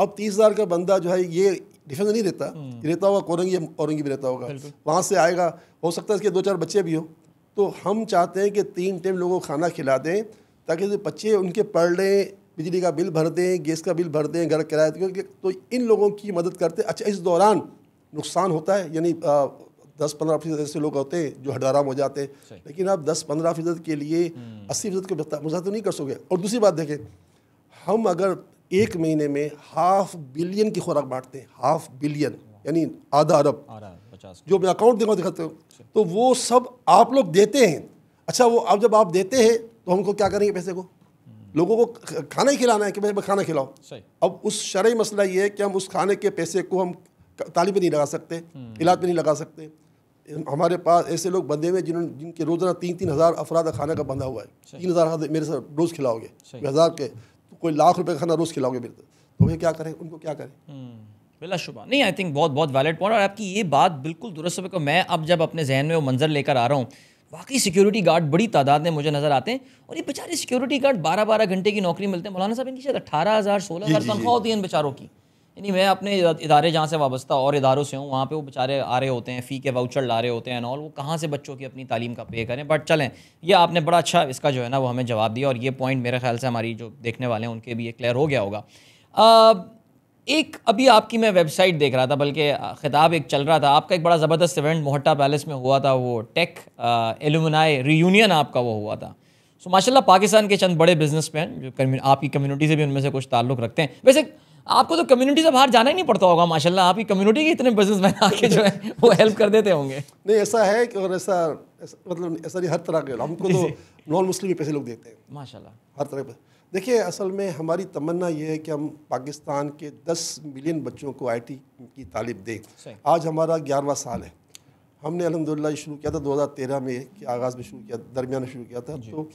अब 30,000 का बंदा जो है ये डिफेंस नहीं रहता, रहता होगा औरंगी भी रहता होगा, वहाँ से आएगा, हो सकता है इसके 2-4 बच्चे भी हो। तो हम चाहते हैं कि 3 टाइम लोगों को खाना खिला दें ताकि जो बच्चे उनके पढ़ लें, बिजली का बिल भर दें, गैस का बिल भर दें, घर किराए। तो इन लोगों की मदद करते। अच्छा, इस दौरान नुकसान होता है, यानी 10-15% ऐसे लोग होते हैं जो हड़ाराम हो जाते हैं, लेकिन आप 10-15% के लिए 80% को मुजाहरा नहीं कर सकोगे। और दूसरी बात देखें, हम अगर एक महीने में 500 बिलियन की खुराक बांटते हैं, 500 बिलियन यानी आधा अरब, जो मैं अकाउंट देखा दिखाते हो, तो वो सब आप लोग देते हैं। अच्छा, वो अब जब आप देते हैं तो हमको क्या करेंगे पैसे को? लोगों को खाना ही खिलाना है कि भाई खाना खिलाओ। अब उस शरई मसला ये है कि हम उस खाने के पैसे को हम ताली पे नहीं लगा सकते, इलाज पे नहीं लगा सकते। हमारे पास ऐसे लोग बंधे हुए जिनके रोज़ाना 3-3 हज़ार अफराद खाना का बंधा हुआ है। 3,000 मेरे से रोज़ खिलाओगे, 1,000 के कोई ₹1,00,000 का खाना रोज़ खिलाओगे मेरे तो वे क्या करें, उनको क्या करें? बिलाशुबा नहीं, आई थिंक बहुत बहुत वैलिड पॉइंट, और आपकी ये बात बिल्कुल दुरुस्त है। मैं अब जब अपने जहन में वो मंजर लेकर आ रहा हूँ, बाकी सिक्योरिटी गार्ड बड़ी तादाद में मुझे नज़र आते हैं और ये बेचारे सिक्योरिटी गार्ड 12-12 घंटे की नौकरी मिलते हैं। मौलाना साहब, इनकी शायद 18,000-16,000 तनख्वाह होती है इन बेचारों की। यानी मैं अपने इदारे जहाँ से वाबस्ता और इदारों से हूँ, वहाँ पे वो बेचारे आ रहे होते हैं, फ़ी के वाउचर ला रहे होते हैं और वो कहाँ से बच्चों की अपनी तालीम का पे करें। बट चलें, ये आपने बड़ा अच्छा इसका जो है ना वो हमें जवाब दिया और ये पॉइंट मेरे ख्याल से हमारी जो देखने वाले हैं उनके भी ये क्लियर हो गया होगा। एक अभी आपकी मैं वेबसाइट देख रहा था, बल्कि खिताब एक चल रहा था आपका, एक बड़ा ज़बरदस्त इवेंट मोहट्टा पैलेस में हुआ था, वो टेक एलुमनाई रीयूनियन आपका वो हुआ था। सो माशाल्लाह पाकिस्तान के चंद बड़े बिजनेसमैन जो आपकी कम्युनिटी से भी उनमें से कुछ ताल्लुक़ रखते हैं, वैसे आपको तो कम्युनिटी से बाहर जाना ही नहीं पड़ता होगा माशाल्लाह, आपकी कम्युनिटी के इतने बिजनेसमैन आके जो है वो हेल्प कर देते होंगे। नहीं ऐसा है कि और ऐसा मतलब ऐसा नहीं, हर तरह के हमको तो नॉन मुस्लिम भी पैसे लोग देते हैं माशाल्लाह, हर तरह के। देखिए असल में हमारी तमन्ना ये है कि हम पाकिस्तान के 10 मिलियन बच्चों को IT की तालीम दें। आज हमारा 11वां साल है। हमने अल्हम्दुलिल्लाह शुरू किया था 2013 में, कि आगाज़ में शुरू किया, दरमियान में शुरू किया था। तो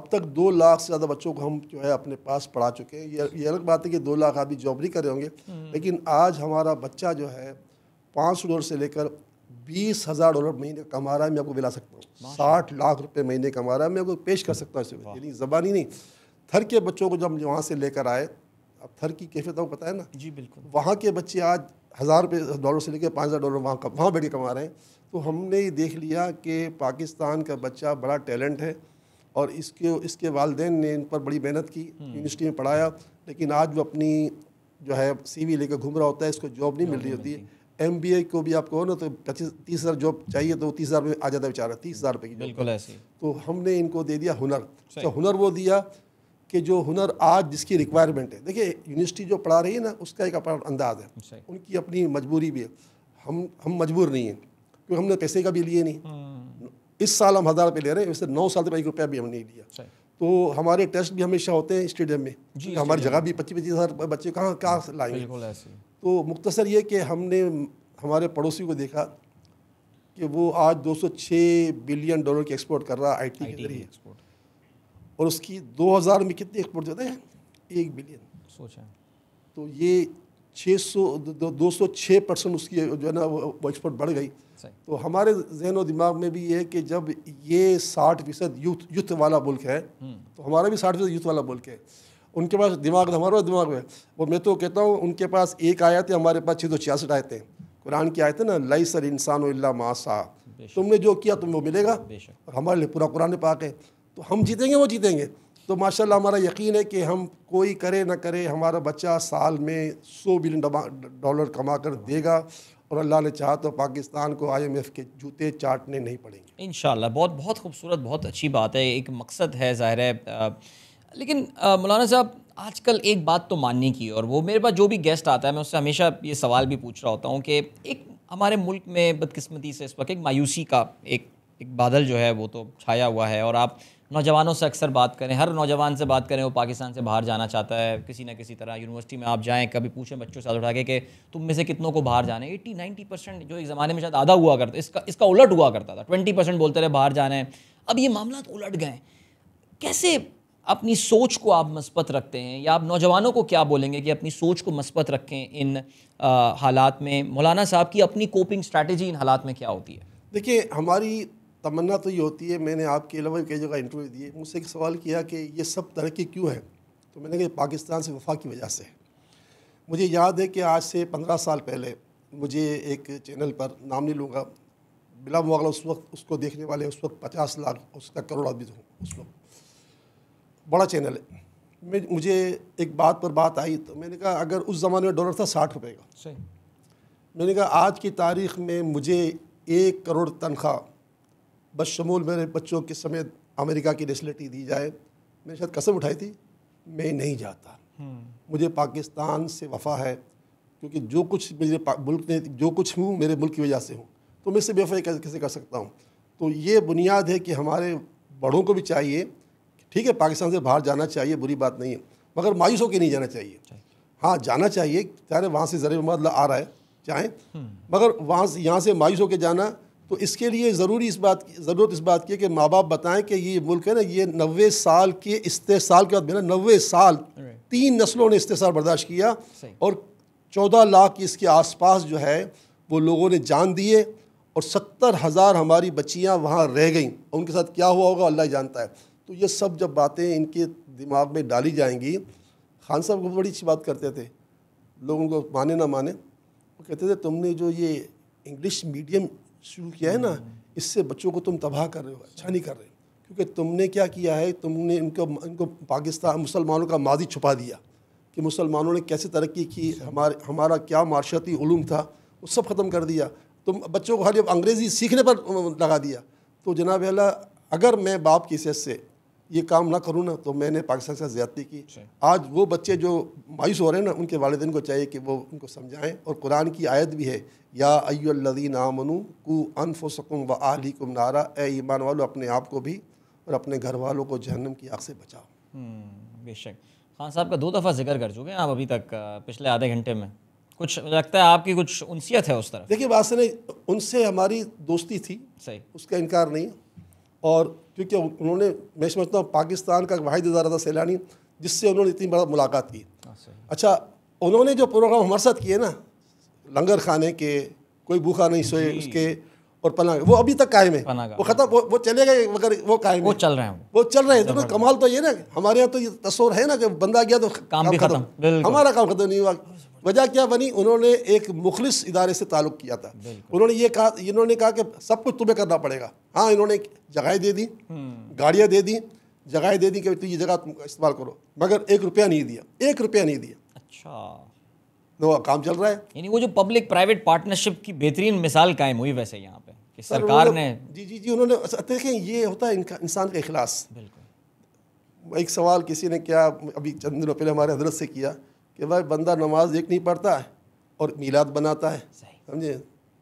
अब तक 2 लाख से ज़्यादा बच्चों को हम जो है अपने पास पढ़ा चुके हैं। ये अलग बात है कि 2 लाख आदमी जॉब नहीं कर रहे होंगे, लेकिन आज हमारा बच्चा जो है $500 से लेकर $20,000 महीने कमा रहा है। मैं आपको मिला सकता हूँ, 60 लाख रुपये महीने कमा रहा है। मैं आपको पेश कर सकता हूँ, यानी ज़बानी नहीं। थर के बच्चों को जब हम वहाँ से लेकर आए, अब थर की कैफियत आपको पता है ना जी, बिल्कुल, वहाँ के बच्चे आज $1,000 से लेकर $5,000 वहाँ बैठ के कमा रहे हैं। तो हमने ये देख लिया कि पाकिस्तान का बच्चा बड़ा टैलेंट है और इसके वालदेन ने इन पर बड़ी मेहनत की, यूनिवर्सिटी में पढ़ाया, लेकिन आज वो अपनी जो है CV लेकर घूम रहा होता है, इसको जॉब नहीं मिल रही होती है। MBA को भी आपको ना तो 30,000 जॉब चाहिए तो 30,000 में आ जाता है बेचारा, 30,000 रुपये की। बिल्कुल ऐसे तो हमने इनको दे दिया हुनर। तो हुनर वो दिया कि जो हुनर आज जिसकी रिक्वायरमेंट है। देखिए यूनिवर्सिटी जो पढ़ा रही है ना उसका एक अपना अंदाज़ है, उनकी अपनी मजबूरी भी है। हम मजबूर नहीं हैं क्योंकि हमने पैसे का भी लिए नहीं। इस साल हम 1,000 रुपये ले रहे हैं, वैसे 9 साल तक ₹1 भी हमने नहीं लिया। तो हमारे टेस्ट भी हमेशा होते हैं स्टेडियम में, तो हमारी जगह भी 25-25,000 बच्चे कहाँ लाएंगे। तो मुख्तसर ये कि हमने हमारे पड़ोसी को देखा कि वो आज $206 बिलियन की एक्सपोर्ट कर रहा है IT के जरिए, और उसकी 2000 में कितनी एक्सपोर्ट देते हैं? 1 बिलियन। सोचा तो ये 206% उसकी जो है ना वो एक्सपोर्ट बढ़ गई। तो हमारे जहन और दिमाग में भी ये है कि जब ये 60% यूथ वाला मुल्क है तो हमारा भी 60% यूथ वाला मुल्क है। उनके पास दिमाग हमारा दिमाग है। और मैं तो कहता हूँ उनके पास एक आयत है, हमारे पास 666 आयतें। कुरान की आयत है ना, लई सर इंसान वल्ला मासा, तुमने जो किया तुम वो मिलेगा। और हमारे लिए पूरा कुरान पाक है, तो हम जीतेंगे वो जीतेंगे। तो माशाल्लाह हमारा यकीन है कि हम कोई करे ना करे, हमारा बच्चा साल में $100 बिलियन कमा कर देगा। और अल्लाह ने चाहा तो पाकिस्तान को IMF के जूते चाटने नहीं पड़ेंगे इंशाल्लाह। बहुत बहुत खूबसूरत, बहुत अच्छी बात है, एक मकसद है ज़ाहिर है। लेकिन मौलाना साहब आजकल एक बात तो मानने की, और वो मेरे पास जो भी गेस्ट आता है मैं उससे हमेशा ये सवाल भी पूछ रहा होता हूँ कि एक हमारे मुल्क में बदकिस्मती से इस वक्त एक मायूसी का एक बादल जो है वो तो छाया हुआ है, और आप नौजवानों से अक्सर बात करें, हर नौजवान से बात करें, वो पाकिस्तान से बाहर जाना चाहता है किसी ना किसी तरह। यूनिवर्सिटी में आप जाएँ, कभी पूछें बच्चों से हाथ उठा के तुम में से कितनों को बाहर जाने। 80-90% जो एक ज़माने में शायद आधा हुआ करता, इसका उलट हुआ करता था। 20% बोलते रहे बाहर जाना है। अब ये मामला उलट गए। कैसे अपनी सोच को आप मस्बत रखते हैं, या आप नौजवानों को क्या बोलेंगे कि अपनी सोच को मस्बत रखें इन हालात में? मौलाना साहब की अपनी कोपिंग स्ट्रैटेजी इन हालात में क्या होती है? देखिए, हमारी तमन्ना तो ये होती है, मैंने आपके अलावा कई जगह इंटरव्यू दिए, मुझसे एक सवाल किया कि ये सब तरक्की क्यों है, तो मैंने कहा पाकिस्तान से वफा की वजह से है। मुझे याद है कि आज से 15 साल पहले मुझे एक चैनल पर, नाम नहीं लूँगा, बिला मुआवजा उस वक्त उसको देखने वाले उस वक्त 50 लाख, उसका करोड़ आदमी थे उस वक्त, बड़ा चैनल है। मुझे एक बात पर बात आई, तो मैंने कहा अगर उस ज़माने में डॉलर था 60 रुपये का, सही, मैंने कहा आज की तारीख़ में मुझे 1 करोड़ तनख्वाह बशमूल मेरे बच्चों के समेत अमेरिका की नेशनलिटी दी जाए, मैंने शायद कसम उठाई थी, मैं नहीं जाता। मुझे पाकिस्तान से वफा है, क्योंकि जो कुछ मेरे मुल्क ने, जो कुछ हूँ मेरे मुल्क की वजह से हूँ, तो मैं इससे बेवफाई कैसे कर सकता हूँ। तो ये बुनियाद है कि हमारे बड़ों को भी चाहिए, ठीक है पाकिस्तान से बाहर जाना चाहिए, बुरी बात नहीं है, मगर मायूस होकर नहीं जाना चाहिए। हाँ जाना चाहिए, चाहे वहाँ से ज़रिए मुआवजा आ रहा है चाहे, मगर वहाँ से, यहाँ से मायूस होकर जाना, तो इसके लिए ज़रूरी ज़रूरत इस बात की है कि माँ बाप बताएं कि ये मुल्क है ना, ये 90 साल के इस्तेसाल के बाद बिना 90 साल 3 नस्लों ने इस्तेसाल बर्दाश्त किया, और 14 लाख इसके आसपास जो है वो लोगों ने जान दिए, और 70,000 हमारी बच्चियाँ वहाँ रह गईं, और उनके साथ क्या हुआ होगा अल्लाह जानता है। तो ये सब जब बातें इनके दिमाग में डाली जाएंगी, खान साहब को बड़ी अच्छी बात करते थे, लोगों को माने ना माने, वो कहते थे तुमने जो ये इंग्लिश मीडियम शुरू किया है ना, इससे बच्चों को तुम तबाह कर रहे हो, अच्छा नहीं कर रहे हो, क्योंकि तुमने क्या किया है, तुमने इनको पाकिस्तान मुसलमानों का माजी छुपा दिया कि मुसलमानों ने कैसे तरक्की की, हमारा क्या मार्शती उलूम था, वो सब ख़त्म कर दिया, तुम बच्चों को खाली अंग्रेज़ी सीखने पर लगा दिया। तो जनाब अला, अगर मैं बाप की हैसियत से ये काम ना करूँ ना, तो मैंने पाकिस्तान से ज़्यादती की। आज वो बच्चे जो मायूस हो रहे हैं ना, उनके वालिदैन को चाहिए कि वो उनको समझाएं, और कुरान की आयत भी है, या अय्युहल्लज़ीना आमनू कू अनफुसकुम व अहलीकुम नारा, ए ईमान वालों अपने आप को भी और अपने घर वालों को जहन्नम की आग से बचाओ। बेशक खान साहब का 2 दफ़ा जिक्र कर चुके हैं आप अभी तक, पिछले आधे घंटे में। कुछ लगता है आपकी कुछ उनसीयत है उस तरफ? देखिए बात से नहीं, उनसे हमारी दोस्ती थी, सही, उसका इनकार नहीं, और क्योंकि उन्होंने, मैं समझता हूँ पाकिस्तान का वाहिद इदारा सैलानी जिससे उन्होंने इतनी बड़ा मुलाकात की। अच्छा, उन्होंने जो प्रोग्राम हमारे साथ किए ना, लंगर खाने के, कोई भूखा नहीं सोए उसके, और पनाह, वो अभी तक कायम है, वो ख़त्म, वो चले गए मगर वो कायम, वो चल रहे हैं, वो चल रहे हैं। तो कमाल तो ये ना, हमारे यहाँ तो ये तस्वीर है ना कि बंदा गया तो काम भी खत्म, हमारा काम ख़त्म नहीं हुआ। वजह क्या बनी? उन्होंने एक मुखलिस इदारे से ताल्लुक़ किया था, उन्होंने ये कहा, इन्होंने कहा कि सब कुछ तुम्हें करना पड़ेगा। हाँ, इन्होंने जगहें दे दी, गाड़ियाँ दे दी, जगहें दे दी कि तो ये जगह तुम इस्तेमाल करो, मगर एक रुपया नहीं दिया। अच्छा, तो काम चल रहा है। यानी वो जो पब्लिक प्राइवेट पार्टनरशिप की बेहतरीन मिसाल कायम हुई वैसे यहाँ पे कि सरकार ने। जी, उन्होंने देखें, ये होता है इनका, इंसान का इखलास। बिल्कुल। एक सवाल किसी ने क्या अभी चंद दिनों पहले हमारे हजरत से किया कि भाई बंदा नमाज एक नहीं पढ़ता है और मीलाद बनाता है, समझे?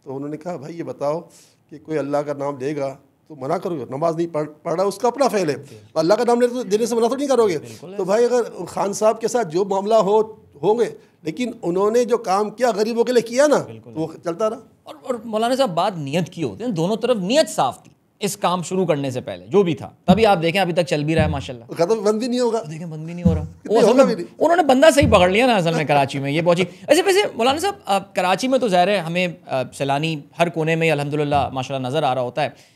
तो उन्होंने कहा भाई ये बताओ कि कोई अल्लाह का नाम लेगा तो मना करोगे? नमाज नहीं पढ़ रहा उसका अपना फैल है, अल्लाह का नाम देने से मना तो नहीं करोगे। तो भाई अगर खान साहब के साथ जो मामला होंगे, लेकिन उन्होंने जो काम किया गरीबों के लिए किया ना, तो वो चलता रहा। और मौलाना साहब बात नीयत की होती है, दोनों तरफ नीयत साफ थी इस काम शुरू करने से पहले जो भी था, तभी आप देखें अभी तक चल भी रहा है माशाल्लाह, खत्म बंद भी नहीं होगा, देखें बंद भी नहीं हो रहा। उन्होंने बंदा सही पकड़ लिया ना असल में, कराची में ये पहुंची। ऐसे वैसे मौलाना साहब, कराची में तो ज़ाहिर है हमें सैलानी हर कोने में अल्हम्दुलिल्लाह माशाल्लाह नज़र आ रहा होता है।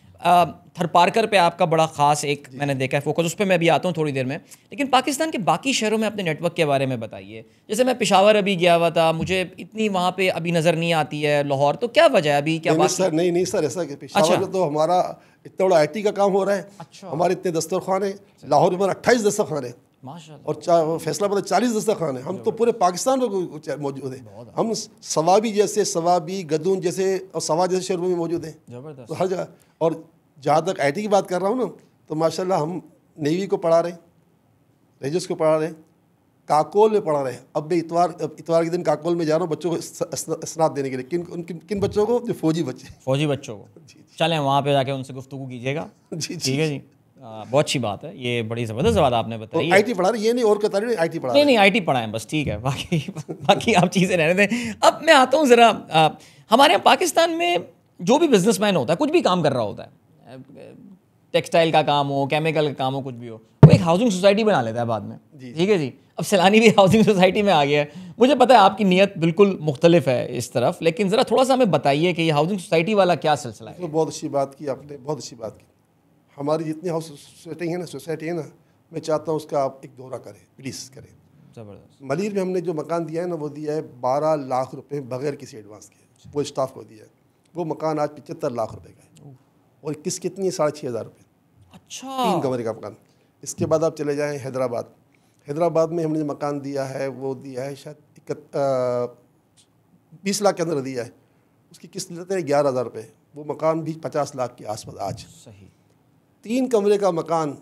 थरपारकर पे आपका बड़ा ख़ास एक, मैंने देखा है फोकस, उस पर मैं अभी आता हूँ थोड़ी देर में, लेकिन पाकिस्तान के बाकी शहरों में अपने नेटवर्क के बारे में बताइए। जैसे मैं पेशावर अभी गया हुआ था, मुझे इतनी वहाँ पे अभी नज़र नहीं आती है, लाहौर, तो क्या वजह है अभी? क्या बात? सर नहीं सर, ऐसा कि पेशावर में तो हमारा इतना बड़ा IT का काम हो रहा है। अच्छा। हमारे इतने दस्तरखान हैं, लाहौर में 28 दस्तरखान हैं माशाल्लाह, और फैसलाबाद 40 दस्तरखान हैं। हम तो पूरे पाकिस्तान में मौजूद हैं, हम सवाबी गदून जैसे और सवा जैसे शहरों में मौजूद हैं, जबरदस्त, हर जगह। और जहाँ तक IT की बात कर रहा हूँ ना, तो माशाल्लाह हम नेवी को पढ़ा रहे हैं, रेंजर्स को पढ़ा रहे हैं, काकोल में पढ़ा रहे हैं। अब मैं इतवार के दिन काकोल में जा रहा हूँ बच्चों को स्नात देने के लिए। किन बच्चों को? जो फौजी बच्चे, फौजी बच्चों को। चलें वहाँ पे जाके उनसे गुफ्तगू कीजिएगा। जी ठीक है जी। बहुत अच्छी बात है, ये बड़ी ज़बरदस्त बात आपने बताई। आईटी पढ़ा रहे, ये नहीं और कतरी आईटी पढ़ा, नहीं आईटी पढ़ाएं बस, ठीक है, बाकी आप चीज़ें रहने दें। अब मैं आता हूँ ज़रा, हमारे यहाँ पाकिस्तान में जो भी बिजनेसमैन होता है, कुछ भी काम कर रहा होता है, टेक्सटाइल का काम हो, केमिकल का काम हो, कुछ भी हो, वो एक हाउसिंग सोसाइटी बना लेता है बाद में, ठीक है जी। अब सैलानी भी हाउसिंग सोसाइटी में आ गया है। मुझे पता है आपकी नीयत बिल्कुल मुख्तलिफ है इस तरफ, लेकिन ज़रा थोड़ा सा हमें बताइए कि ये हाउसिंग सोसाइटी वाला क्या सिलसिला है। बहुत अच्छी बात की आपने, बहुत अच्छी बात की। हमारी जितनी हाउस सोसाइटी है ना, मैं चाहता हूँ उसका आप एक दौरा करें, प्लीज़ करें। ज़बरदस्त। मलिर में हमने जो मकान दिया है ना, वो दिया है 12 लाख रुपये बगैर किसी एडवांस के, वो स्टाफ को दिया है। वो मकान आज 75 लाख रुपये का है और किस्त कितनी है, 6,500 रुपये। अच्छा। 3 कमरे का मकान। इसके बाद आप चले जाएँ हैदराबाद, हैदराबाद में हमने जो मकान दिया है वो दिया है शायद 20 लाख के अंदर दिया है, उसकी किस्त लेते हैं 11,000 रुपये, वो मकान भी 50 लाख के आसपास आज। सही। 3 कमरे का मकान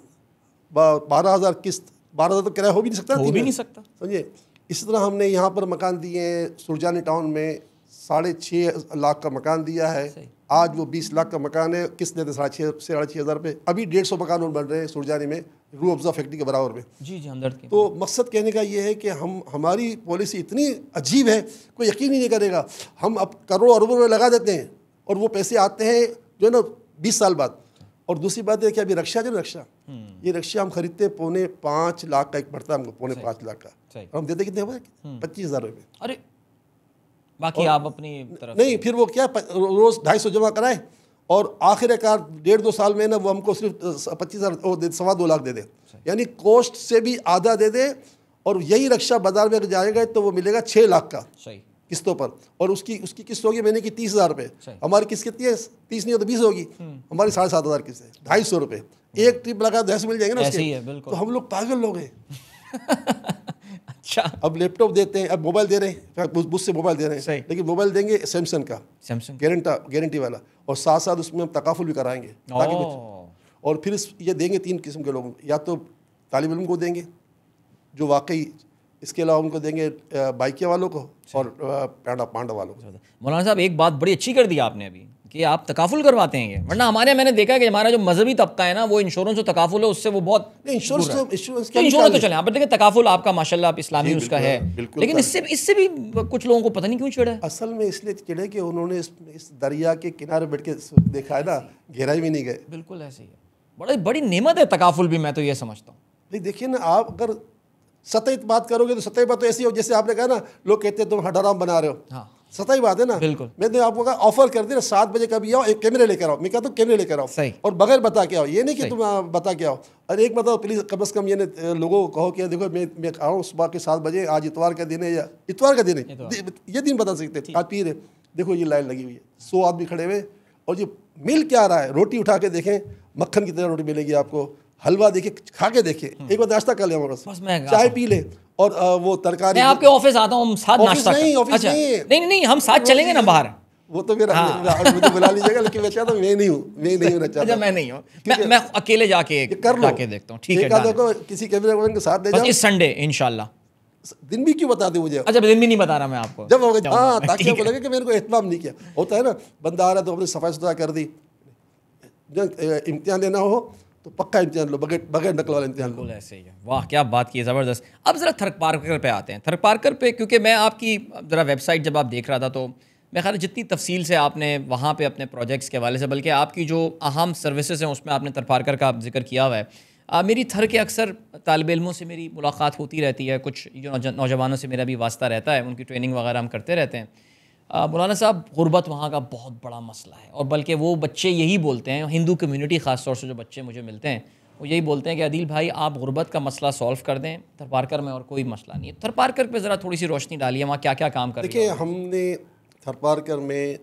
12,000 किस्त, 12,000 तो किराया हो भी नहीं सकता, हो भी नहीं सकता, समझिए। इसी तरह हमने यहाँ पर मकान दिए हैं, सुरजानी टाउन में 6.5 लाख का मकान दिया है, आज वो 20 लाख का मकान है, किस्त देते 6,500 रुपये। अभी 150 मकान और बन रहे हैं सुरजानी में, रू अफजा फैक्ट्री के बराबर में, जी जी, हमदर्द के। तो मकसद कहने का ये है कि हम, हमारी पॉलिसी इतनी अजीब है, कोई यकीन ही नहीं करेगा। हम अब करोड़ों अरबों में लगा देते हैं और वो पैसे आते हैं जो है ना 20 साल बाद। और दूसरी बात है कि अभी रक्षा जो रक्षा, ये रक्षा हम खरीदते हैं 4.25 लाख का, एक पड़ता है हमको 4.25 लाख का, और हम देते कितने हुए 25,000 रुपये। अरे बाकी आप अपनी तरफ नहीं, फिर वो क्या रोज़ 250 जमा कराए और आखिरकार 1.5-2 साल में ना वो हमको सिर्फ 25,000 - 2.25 लाख दे दे, यानी कॉस्ट से भी आधा दे दे। और यही रक्षा बाजार में अगर जाएगा तो वो मिलेगा 6 लाख का किस्तों पर, और उसकी किस्त होगी महीने की 30,000 रुपये। हमारी किस्त कितनी है, 30 नहीं हो तो 20 होगी, हमारी 7,500 किस्त है, 250 रुपये एक ट्रिप लगा, 10 मिल जाएंगे ना उसके, तो हम लोग पागल लोग हैं। अच्छा। अब लैपटॉप देते हैं, अब मोबाइल दे रहे हैं, मुझसे मोबाइल दे रहे हैं, लेकिन मोबाइल देंगे सैमसंग का, गारंटी वाला, और साथ साथ उसमें हम तकाफुल भी कराएंगे ताकि, और फिर ये देंगे 3 किस्म के लोगों को, या तो तालिब इल्म को देंगे जो वाकई, इसके अलावा उनको देंगे बाइकिया वालों को और पांडा वालों को। मौलाना साहब एक बात बड़ी अच्छी कर दी आपने अभी कि आप तकाफुल करवाते हैं, वरना हमारे मैंने देखा कि हमारा जो मजहबी तबका है ना, वो इंश्योरेंस और तकाफुल है, उससे वो बहुत इंश्योरेंस तो चले, आप देखिए तकाफुल आपका माशाल्लाह आप इस्लामी उसका है, लेकिन इससे भी कुछ लोगों को पता नहीं क्यों चिड़ा है। असल में इसलिए चिड़े कि उन्होंने इस दरिया के किनारे बैठ के देखा है ना, गहराई में नहीं गए। बिल्कुल ऐसे ही है, बड़ी बड़ी नेमत है तकाफुल भी, मैं तो ये समझता हूँ। देखिए ना, आप अगर सतही बात करोगे तो सतही बात तो ऐसी हो, जैसे आपने कहा ना, लोग कहते हैं तुम हडाराम बना रहे हो। हाँ, सतही बात है ना। बिल्कुल। मैं तो आपको कहा ऑफर कर दिया, 7 बजे कभी आओ, एक कैमरे लेकर आओ, मैं कहता हूँ कैमरे लेकर आओ, और बगैर बता के आओ, ये नहीं कि तुम बता के आओ। अरे एक बताओ प्लीज़, कम से कम ये लोगों को कहो कि देखो मैं आ रहा हूँ सुबह के 7 बजे, आज इतवार का दिन है या इतवार का दिन है, ये दिन बता सकते हैं। आज पीर है, देखो ये लाइन लगी हुई है, 100 आदमी खड़े हुए, और ये मिल क्या रहा है, रोटी उठा के देखें, मक्खन की तरह रोटी मिलेगी आपको, हलवा देखिए, खा के देखिए, एक बार नाश्ता कर ले, चाय पी ले, और वो तरकारी। मैं आपके ऑफिस आता हूँ, हम साथ नाश्ता नहीं, ऑफिस नहीं है, नहीं हम साथ चलेंगे ना बाहर, वो तो मेरा, मुझे बुला लीजिएगा, लेकिन मैं चाहता मैं नहीं हूँ, मैं अकेले जाके कर लो, देखता हूँ, ठीक है, किसी कैमरामैन के साथ ले जाओ इस संडे इंशाल्लाह। दिन भी क्यों बता दे मुझे? अच्छा, दिन भी नहीं बता रहा मैं आपको, जब होगा, हाँ, ताकि आपको लगे कि मेरे को एहतमाम नहीं किया। होता है ना, बंदा आ रहा है तो हमने सफाई सुथरा कर दी, जब इम्तिहान लेना हो तो पक्का इम्तिहान लो, बगैर नकल वाला इम्तिहान लो। ऐसे ही है, वाह क्या बात की, ज़बरदस्त। अब ज़रा थरक पारकर पे आते हैं, थरक पारकर पे, क्योंकि मैं आपकी ज़रा वेबसाइट जब आप देख रहा था तो मैं ख्याल जितनी तफसील से आपने वहाँ पे अपने प्रोजेक्ट्स के हवाले से, बल्कि आपकी जो अहम सर्विसेज हैं उसमें आपने थरक पारकर का जिक्र किया हुआ है। मेरी थर के अक्सर तालिब इल्मों से मेरी मुलाकात होती रहती है, कुछ नौजवानों से मेरा भी वास्ता रहता है, उनकी ट्रेनिंग वगैरह हम करते रहते हैं। मौलाना साहब, गुर्बत वहाँ का बहुत बड़ा मसला है, और बल्कि वो बच्चे यही बोलते हैं, हिंदू कम्युनिटी ख़ास तौर से जो बच्चे मुझे मिलते हैं वो यही बोलते हैं कि अदील भाई, आप गुर्बत का मसला सॉल्व कर दें, थर पारकर में और कोई मसला नहीं है। थर पारकर पर ज़रा थोड़ी सी रोशनी डालिए, वहाँ क्या क्या काम कर रहे हैं। देखिए, हमने थर पारकर में,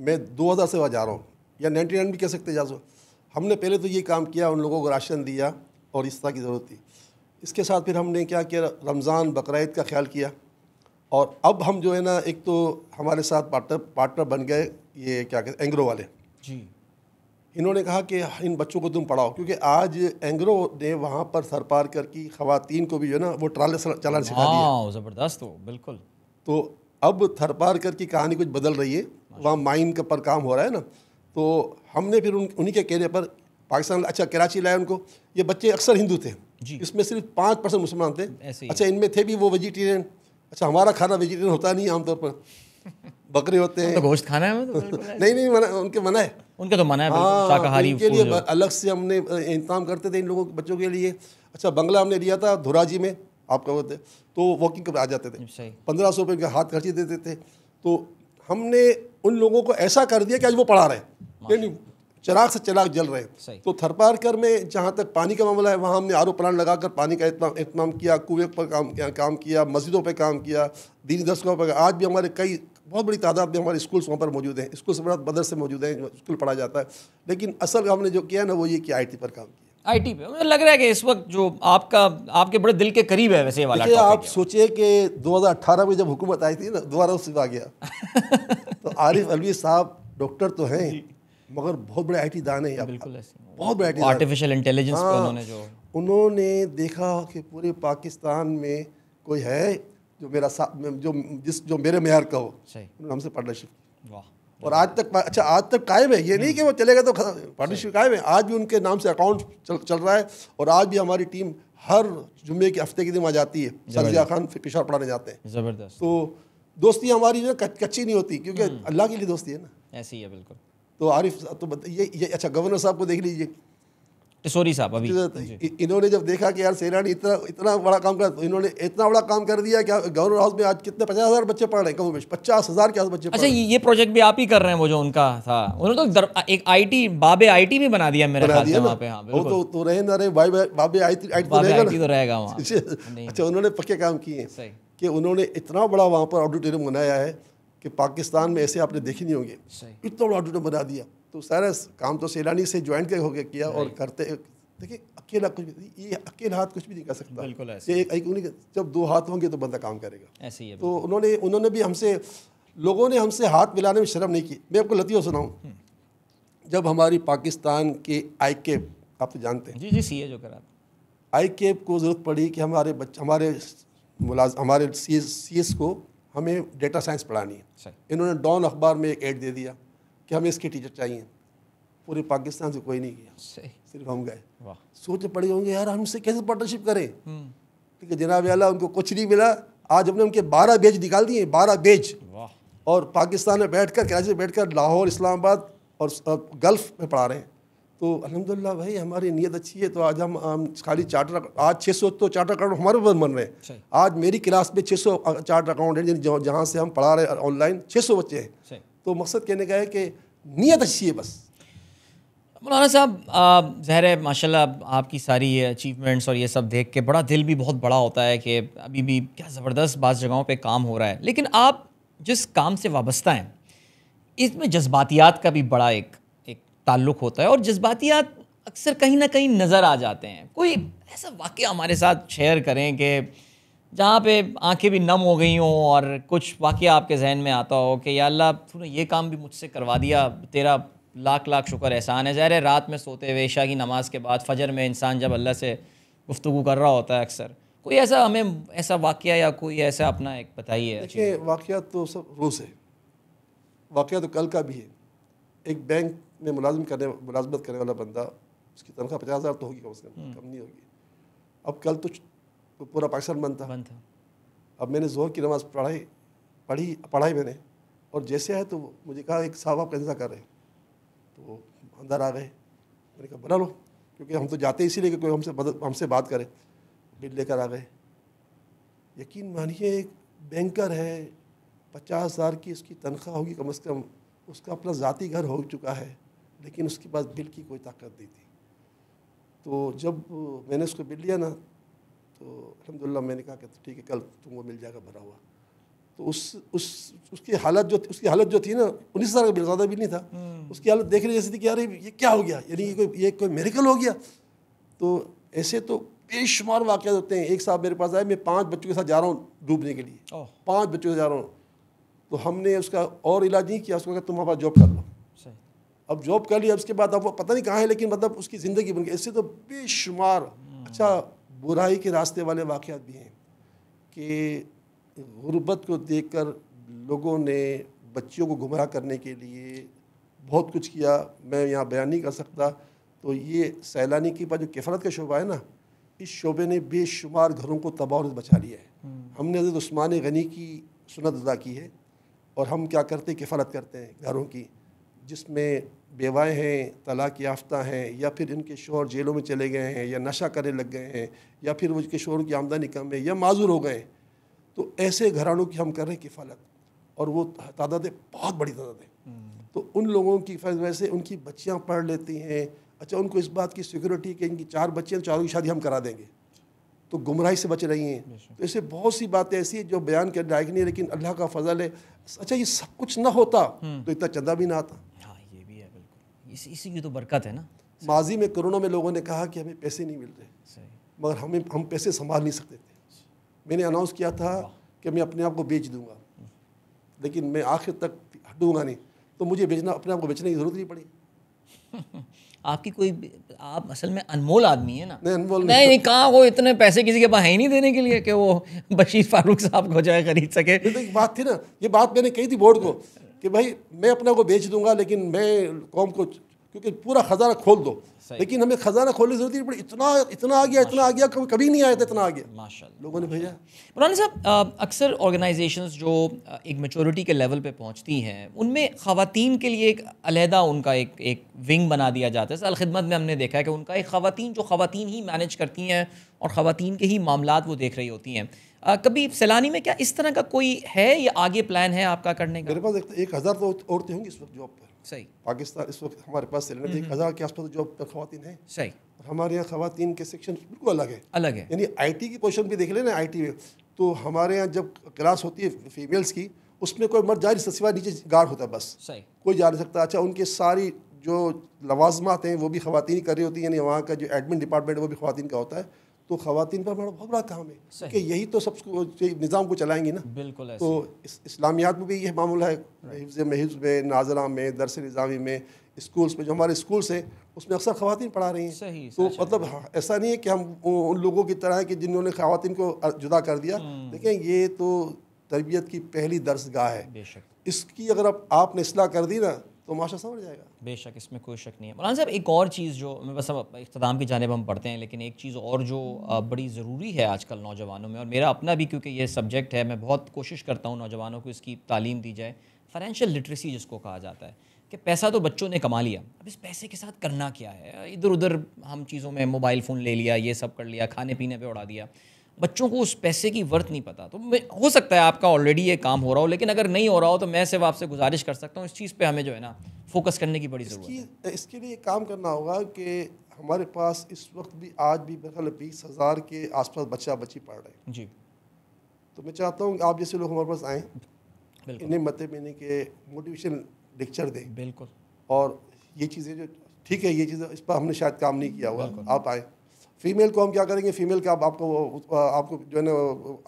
मैं 2000 से वहाँ जा रहा हूँ, या 99 भी कह सकते हैं, जाजो हमने पहले तो ये काम किया, उन लोगों को राशन दिया और इस तरह की ज़रूरत थी। इसके साथ फिर हमने क्या किया, रमज़ान बकरीद का ख्याल किया, और अब हम जो है ना, एक तो हमारे साथ पार्टनर बन गए, ये क्या कहते हैं, एंग्रो वाले जी। इन्होंने कहा कि इन बच्चों को तुम पढ़ाओ, क्योंकि आज एंग्रो ने वहाँ पर थर पारकर की ख़वातीन को भी जो है ना वो ट्राले चलाना सिखा दिया। ज़बरदस्त हो, बिल्कुल। तो अब थर पारकर की कहानी कुछ बदल रही है, वहाँ माइन पर काम हो रहा है ना। तो हमने फिर उन्हीं के कहने पर पाकिस्तान, अच्छा कराची लाए उनको, ये बच्चे अक्सर हिंदू थे जी, इसमें सिर्फ 5% मुसलमान थे, अच्छा इनमें थे भी वो वेजिटेरियन। अच्छा हमारा खाना वेजिटेरियन होता नहीं आमतौर पर, बकरे होते हैं, गोश्त खाना है नहीं नहीं मना, उनके मना है, उनका तो मना है शाकाहारी, उनके लिए अलग से हमने इंतजाम करते थे इन लोगों के बच्चों के लिए। अच्छा बंगला हमने लिया था धुराजी में, आपका होते तो वॉकिंग पर आ जाते थे, 1500 रुपये उनके हाथ खर्ची देते थे। तो हमने उन लोगों को ऐसा कर दिया कि आज वो पढ़ा रहे हैं, चराग से चराग जल रहे हैं। तो थरपारकर में जहाँ तक पानी का मामला है, वहाँ हमने आर ओ प्लान लगाकर पानी का इतमाम किया, कुएं पर काम किया, मस्जिदों पर काम किया, दीनी दर्शकों पर। आज भी हमारे कई बहुत बड़ी तादाद में हमारे स्कूल्स वहाँ पर मौजूद हैं, स्कूल से बड़ा मदरसे मौजूद हैं, स्कूल पढ़ा जाता है। लेकिन असल हमने जो किया ना वो ये कि IT पर काम किया। IT पे मुझे लग रहा है कि इस वक्त जो आपका, आपके बड़े दिल के करीब है वैसे वाला टॉपिक। आप सोचिए कि 2018 में जब हुकूमत आई थी ना, दोबारा उससे आ गया तो आरिफ अलवी साहब डॉक्टर तो हैं मगर बहुत बड़े IT दान हैं, बिल्कुल ऐसे बहुत बड़े आर्टिफिशियल इंटेलिजेंस पे उन्होंने जो उन्होंने देखा कि पूरे पाकिस्तान में कोई है जो मेरा जो मेरे मेयर का हो, उन्होंने हमसे पार्टनरशिप। वाह। और आज तक, अच्छा आज तक कायम है, ये नहीं कि वो चलेगा तो पार्टनरशिप कायम है, आज भी उनके नाम से अकाउंट चल रहा है। और आज भी हमारी टीम हर जुम्मे के हफ्ते के दिन वहाँ जाती है, सरजिया खान पेशावर पढ़ाने जाते हैं। ज़बरदस्त। तो दोस्ती हमारी जो कच्ची नहीं होती, क्योंकि अल्लाह के लिए दोस्ती है ना, ऐसी है बिल्कुल। तो आरिफ तो ये अच्छा गवर्नर साहब को देख लीजिए, टिसोरी साहब, अभी इन्होंने जब देखा कि यार सैलानी इतना बड़ा काम कर, इन्होंने इतना बड़ा काम कर दिया कि गवर्नर हाउस में आज कितने 50,000 बच्चे पढ़ रहे हैं, कम 50,000 के आस बच्चे। अच्छा ये प्रोजेक्ट भी आप ही कर रहे हैं, वो जो उनका था, उन्होंने तो एक IT बाबे IT भी बना दिया मेरे ख्याल से वहाँ पे। हाँ बिल्कुल, तो रहे ना रहे बाबे IT तो रहेगा वहाँ। अच्छा उन्होंने पक्के काम किए हैं कि उन्होंने इतना बड़ा वहाँ पर ऑडिटोरियम बनाया है कि पाकिस्तान में ऐसे आपने देखे नहीं होंगे, इतना बड़ा ऑडिटोरियम बना दिया। तो सारा काम तो सैलानी से ज्वाइंट के होके किया, और करते देखिए अकेला कुछ भी, ये अकेला हाथ कुछ भी नहीं कर सकता, बिल्कुल ऐसे एक जब दो हाथ होंगे तो बंदा काम करेगा, ऐसे ही है। तो उन्होंने भी हमसे, लोगों ने हमसे हाथ मिलाने में शर्म नहीं की। मैं आपको लतीफ़ सुनाऊं, जब हमारी पाकिस्तान के ICAP, आप तो जानते हैं जी जी, CA जो करा, ICAP को ज़रूरत पड़ी कि हमारे CS को हमें डेटा साइंस पढ़ानी है। इन्होंने डॉन अखबार में एक ऐड दे दिया कि हमें इसके टीचर चाहिए, पूरे पाकिस्तान से कोई नहीं गया, सिर्फ हम गए। सोच पड़े होंगे यार हमसे कैसे पार्टनरशिप करें, क्योंकि जनाब आला उनको कुछ नहीं मिला। आज हमने उनके 12 बेच निकाल दिए, 12 बेच, और पाकिस्तान में बैठकर, कराची में बैठकर, लाहौर, इस्लामाबाद और गल्फ में पढ़ा रहे हैं। तो अल्हम्दुलिल्लाह भाई हमारी नीयत अच्छी है। तो आज हम खाली चार्टर, आज 600 तो चार्टर अकाउंट हमारे ऊपर बन रहे हैं। आज मेरी क्लास में 600 चार्टर अकाउंट हैं, जहाँ से हम पढ़ा रहे हैं ऑनलाइन, 600 बच्चे हैं। तो मकसद कहने का है कि नीयत अच्छी है बस। मौलाना साहब ज़ाहिर है माशाल्लाह आपकी सारी अचीवमेंट्स और ये सब देख के बड़ा दिल भी बहुत बड़ा होता है कि अभी भी क्या ज़बरदस्त बात जगहों पे काम हो रहा है। लेकिन आप जिस काम से वाबस्ता हैं इसमें जज्बातियात का भी बड़ा एक ताल्लुक़ होता है, और जज्बातियात अक्सर कहीं ना कहीं नज़र आ जाते हैं। कोई ऐसा वाक़या हमारे साथ शेयर करें कि जहाँ पे आंखें भी नम हो गई हों और कुछ वाकया आपके जहन में आता हो कि या अल्लाह तूने ये काम भी मुझसे करवा दिया, तेरा लाख लाख शुक्र एहसान है। ज़ाहिर है रात में सोते हुए ईशा की नमाज के बाद फजर में इंसान जब अल्लाह से गुफ्तगू कर रहा होता है, अक्सर कोई ऐसा हमें ऐसा वाकया या कोई ऐसा अपना एक बताइए। देखिए वाकया तो सब रोज़ है, वाकया तो कल का भी है। एक बैंक में मुलाजमत करने वाला बंदा, उसकी तनख्वाह 50,000 तो होगी, कम से कम नहीं होगी। अब कल तो पूरा पाकिस्तान बंद था। अब मैंने जोहर की नमाज़ पढ़ाई मैंने, और जैसे है तो मुझे कहा एक साहब आप कैसा कर रहे हैं, तो अंदर आ गए। मैंने कहा बना लो, क्योंकि हम तो जाते इसीलिए कि कोई हमसे बात करे। बिल लेकर आ गए। यकीन मानिए एक बैंकर है, 50,000 की उसकी तनख्वाह होगी कम से कम, उसका अपना ज़ाती घर हो चुका है, लेकिन उसके पास बिल की कोई ताकत नहीं थी। तो जब मैंने उसको बिल लिया ना, तो अलहमदिल्ला मैंने कहा कि ठीक है कल तुमको मिल जाएगा भरा हुआ। तो उसकी हालत जो थी ना, 19,000 का बिल, ज़्यादा बिल नहीं था। उसकी हालत देखने जैसी थी कि यार ये क्या हो गया, यानी ये कोई मेरिकल हो गया। तो ऐसे तो बेशुमार वाक़ियात होते हैं। एक साहब मेरे पास आए, मैं 5 बच्चों के साथ जा रहा हूँ डूबने के लिए, 5 बच्चों के जा रहा हूँ। तो हमने उसका और इलाज नहीं किया, उसको कहा तुम हमारा जॉब कर लो। अब जॉब कर लिया, उसके बाद अब पता नहीं कहाँ है, लेकिन मतलब उसकी ज़िंदगी बन गई। इससे तो बेशुमार अच्छा बुराई के रास्ते वाले वाक़यात भी हैं कि गुर्बत को देखकर लोगों ने बच्चियों को गुमराह करने के लिए बहुत कुछ किया। मैं यहाँ बयान नहीं कर सकता। तो ये सैलानी की पर जो किफ़ालत का शोबा है ना, इस शोबे ने बेशुमार घरों को तबाह बचा लिया है। हमने हज़रत उस्मान गनी की सुन्नत अदा की है और हम क्या करते हैं, किफ़ालत करते हैं घरों की, जिसमें बेवाएँ हैं, तलाक़ याफ्ता हैं, या फिर इनके शोहर जेलों में चले गए हैं, या नशा करने लग गए हैं, या फिर उनके शोहर की आमदनी कम है, या माजूर हो गए। तो ऐसे घरानों की हम कर रहे हैं किफ़ालत, और वो तादाद बहुत बड़ी तादाद है। तो उन लोगों की किफ़ालत वैसे उनकी बच्चियाँ पढ़ लेती हैं। अच्छा, उनको इस बात की सिक्योरिटी कि इनकी 4 बच्चियाँ, चारों की शादी हम करा देंगे, तो गुमराही से बच रही हैं। तो ऐसे बहुत सी बातें ऐसी हैं जो बयान कर लायक नहीं है, लेकिन अल्लाह का फजल है। अच्छा, ये सब कुछ ना होता तो इतना चंदा भी ना आता। हाँ, ये भी है, बिल्कुल। इसी की तो बरकत है ना। माजी में करोड़ों में लोगों ने कहा कि हमें पैसे नहीं मिल रहे, मगर हम पैसे संभाल नहीं सकते थे। मैंने अनाउंस किया था कि मैं अपने आप को बेच दूँगा, लेकिन मैं आखिर तक हटूँगा नहीं। तो मुझे अपने आप को बेचने की ज़रूरत नहीं पड़ी। आपकी कोई, आप असल में अनमोल आदमी है ना। नहीं, अनमोल नहीं, कहाँ वो इतने पैसे किसी के पास है ही नहीं देने के लिए कि वो बशीर फारूक साहब को जाए खरीद सके। तो एक बात थी ना, ये बात मैंने कही थी बोर्ड को कि भाई मैं अपना को बेच दूंगा, लेकिन मैं कौम को, क्योंकि पूरा खजाना खोल दो। लेकिन हमें खजाना खोलने की जरूरत नहीं पड़ी, इतना आ गया, इतना आ गया, कभी नहीं आया था इतना आ गया। माशाल्लाह, लोगों ने भेजा। मौलाना साहब, अक्सर ऑर्गेनाइजेशंस जो एक मैच्योरिटी के लेवल पे पहुंचती हैं, उनमें ख़वातीन के लिए एक अलहदा उनका एक विंग बना दिया जाता है। साल खिदमत में हमने देखा है कि उनका एक ख़वातीन, जो ख़वातीन ही मैनेज करती हैं और ख़वातीन के ही मामला वो देख रही होती हैं। कभी सैलानी में क्या इस तरह का कोई है, या आगे प्लान है आपका करने का? मेरे पास 1000 तो औरतें होंगी इस वक्त जॉब पर। सही। पाकिस्तान इस वक्त हमारे पास 1000 के आसपास जॉब पर ख़वातीन हैं। सही। हमारे यहाँ ख़वातीन के सेक्शन बिल्कुल अलग है। यानी IT की पोजीशन भी देख लेना। IT में तो हमारे यहाँ जब क्लास होती है फीमेल्स की, उसमें कोई मर्द जारी सवा नीचे गार्ड होता है बस। सही। कोई जा नहीं सकता। अच्छा, उनके सारी जो लवाजमात हैं वो भी ख़वातीन कर रही होती है, यानी वहाँ का जो एडमिन डिपार्टमेंट है वो भी ख़वातीन का होता है। तो ख़वातीन पर हमारा बहुत बड़ा काम है कि यही तो सब निज़ाम को चलाएंगी ना। बिल्कुल। तो इस्लामियात में भी यह मामला है, हिफ्ज़ में, नाजरा में, दरस निज़ामी में, स्कूल्स में, जो हमारे स्कूल्स हैं उसमें अक्सर ख़वातीन पढ़ा रही हैं। सही। तो मतलब ऐसा नहीं है कि हम उन लोगों की तरह है कि जिन्होंने ख़वातीन को जुदा कर दिया। देखिए, ये तो तरबियत की पहली दर्सगाह है। बेशक इसकी अगर आपने इस्लाह कर दी ना तो माशा समझ जाएगा। बेशक, इसमें कोई शक नहीं है। मौलाना साहब, एक और चीज़ जो बस अब इख्तिताम की जानिब हम पढ़ते हैं, लेकिन एक चीज़ और जो बड़ी ज़रूरी है आजकल नौजवानों में, और मेरा अपना भी क्योंकि ये सब्जेक्ट है, मैं बहुत कोशिश करता हूँ नौजवानों को इसकी तालीम दी जाए। फाइनेंशियल लिटरेसी जिसको कहा जाता है कि पैसा तो बच्चों ने कमा लिया, अब इस पैसे के साथ करना क्या है। इधर उधर हम चीज़ों में, मोबाइल फ़ोन ले लिया, ये सब कर लिया, खाने पीने पर उड़ा दिया। बच्चों को उस पैसे की वर्थ नहीं पता। तो हो सकता है आपका ऑलरेडी ये काम हो रहा हो, लेकिन अगर नहीं हो रहा हो तो मैं सिर्फ आपसे गुजारिश कर सकता हूँ, इस चीज़ पे हमें जो है ना फोकस करने की बड़ी ज़रूरत है। इसके लिए काम करना होगा कि हमारे पास इस वक्त भी, आज भी बरकल 20,000 के आसपास बच्चा बच्ची पढ़ रहे हैं। जी। तो मैं चाहता हूँ आप जैसे लोग हमारे पास आएँ, इन्हें मते महीने के मोटिवेशन लेक्चर दें। बिल्कुल। और ये चीज़ें जो ठीक है, ये चीज़ें इस पर हमने शायद काम नहीं किया होगा। आप आएँ। फीमेल को हम क्या करेंगे, फीमेल का आपको जो है ना,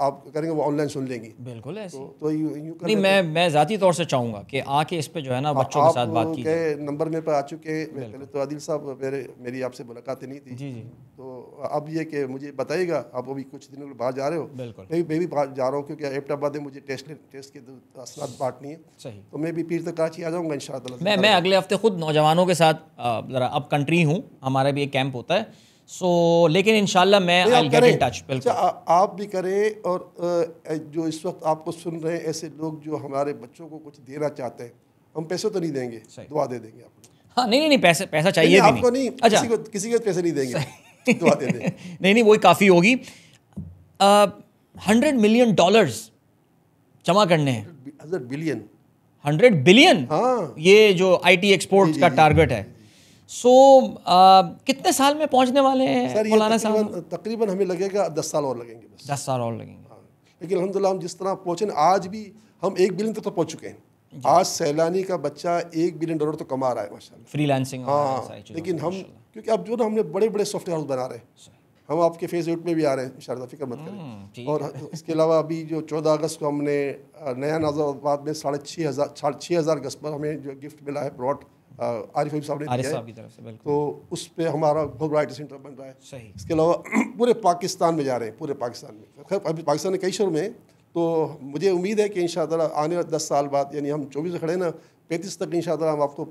आप करेंगे वो ऑनलाइन सुन लेंगी। बिल्कुल। ऐसे तो नहीं, मैं ज़ाती तौर से चाहूँगा कि आके इस पे जो है ना बच्चों के साथ बात की। नंबर मेरे पर आ चुके पहले तो आदिल साहब, मेरी आपसे मुलाकातें नहीं थी। जी जी। तो अब ये कि मुझे बताइएगा, आप अभी कुछ दिनों के बाद जा रहे हो। बिल्कुल। मैं भी बाहर जा रहा हूँ, क्योंकि एबटाबाद में मुझे टेस्ट के असनाद बांटनी है। सही। तो मैं भी पीर तक कराची आ जाऊँगा इंशाअल्लाह। मैं अगले हफ्ते खुद नौजवानों के साथ ज़रा अप कंट्री हूँ, हमारा भी एक कैंप होता है। लेकिन इंशाल्लाह मैं I'll get in touch। बिल्कुल। आप भी करें। और जो इस वक्त आपको सुन रहे हैं, ऐसे लोग जो हमारे बच्चों को कुछ देना चाहते हैं, हम पैसे तो नहीं देंगे, दुआ दे देंगे आपको। हाँ, नहीं, पैसा चाहिए नहीं, आपको नहीं। अच्छा, किसी को पैसे नहीं देंगे, दुआ दे देंगे। नहीं, वही काफ़ी होगी। 100 मिलियन डॉलर्स जमा करने हैं। 100 बिलियन। हाँ, ये जो IT एक्सपोर्ट का टारगेट है। कितने साल में पहुंचने वाले हैं मौलाना साहब? तकरीबन हमें लगेगा 10 साल और लगेंगे। बस 10 साल और लगेंगे। हाँ, लेकिन अल्हम्दुलिल्लाह हम जिस तरह पहुँचे, आज भी हम 1 बिलियन तक तो पहुँच चुके हैं। आज सैलानी का बच्चा 1 बिलियन डॉलर तो कमा रहा है माशाल्लाह, फ्रीलांसिंग। हाँ, लेकिन हम क्योंकि अब जो ना हमने बड़े बड़े सॉफ्टवेयर हाउस बना रहे हैं, हम आपके फेसबुक में भी आ रहे हैं इंशाल्लाह, फिक्र मत करें। और इसके अलावा अभी जो 14 अगस्त को हमने नया नाज़राबाद में 6,500 गज़ पर हमें जो गिफ्ट मिला है, प्लॉट आरिफ साहब ने दिया है की तरफ से। तो उस पर हमारा बहुत बड़ा सेंटर बन रहा है। सही। इसके अलावा पूरे पाकिस्तान में जा रहे हैं, पूरे पाकिस्तान में। खैर, अभी पाकिस्तान में कई शहरों में। तो मुझे उम्मीद है कि इंशाल्लाह आने वाले 10 साल बाद, यानी हम 24 से खड़े ना, 35 तक इंशाल्लाह हम आपको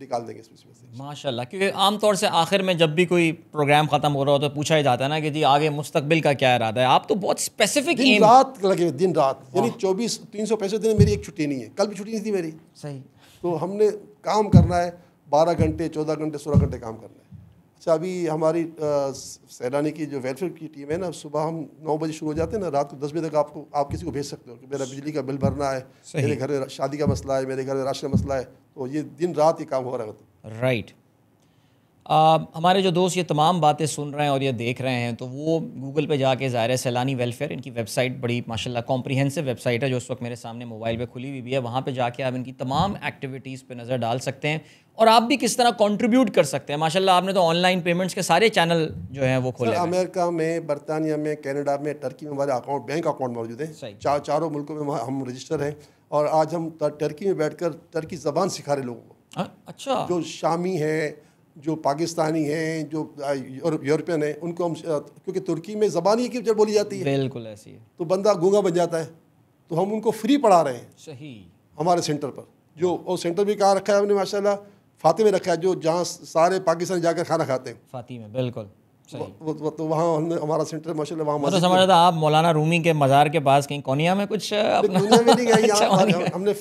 निकाल देंगे इसमें से माशाल्लाह। क्योंकि आमतौर से आखिर में जब भी कोई प्रोग्राम ख़त्म हो रहा हो तो पूछा ही जाता है ना कि जी आगे मुस्तकबिल का क्या इरादा है। आप तो बहुत स्पेसिफिक दिन रात लगे हुए, दिन रात, यानी 24 365 दिन मेरी एक छुट्टी नहीं है। कल भी छुट्टी नहीं थी मेरी, सही। तो हमने काम करना है 12 घंटे 14 घंटे 16 घंटे काम करना है। अच्छा, अभी हमारी सैलानी की जो वेलफेयर की टीम है ना, सुबह हम 9 बजे शुरू हो जाते हैं ना, रात को 10 बजे तक आपको आप किसी को भेज सकते हो कि मेरा बिजली का बिल भरना है, मेरे घर में शादी का मसला है, मेरे घर में राशन का मसला है। तो ये दिन रात ये काम हो रहा है। राइट। हमारे जो दोस्त ये तमाम बातें सुन रहे हैं और ये देख रहे हैं तो वो गूगल पे जाके ज़ाहिर सैलानी वेलफेयर, इनकी वेबसाइट बड़ी माशाल्लाह कॉम्प्रिहेंसिव वेबसाइट है जो इस वक्त मेरे सामने मोबाइल पे खुली हुई भी है। वहाँ पे जाके आप इनकी तमाम एक्टिविटीज़ पे नज़र डाल सकते हैं और आप भी किस तरह कंट्रीब्यूट कर सकते हैं। माशाल्लाह आपने तो ऑनलाइन पेमेंट्स के सारे चैनल जो हैं वो खोले। अमेरिका में, बरतानिया में, कनाडा में, टर्की में हमारे अकाउंट बैंक अकाउंट मौजूद हैं। चारों मुल्कों में हम रजिस्टर हैं और आज हम टर्की में बैठ कर टर्की ज़बान सिखा रहे लोगों को। अच्छा। जो शामी हैं, जो पाकिस्तानी हैं, जो यूरोपियन हैं, उनको हम, क्योंकि तुर्की में ज़बान ही की बोली जाती है, बिल्कुल ऐसी है, तो बंदा गूंगा बन जाता है। तो हम उनको फ्री पढ़ा रहे हैं, सही, हमारे सेंटर पर। जो और सेंटर भी कहाँ रखा है हमने माशाल्लाह, फातिमा में रखा है, जो जहाँ सारे पाकिस्तान जाकर खाना खाते हैं, फातिमा में, बिल्कुल तो वहाँ हमारा सेंटर माशाल्लाह। वहाँ तो समझ रहा आप मौलाना रूमी के मज़ार के पास कहीं कोनिया में कुछ दुनिया में नहीं गए, यहाँ हमने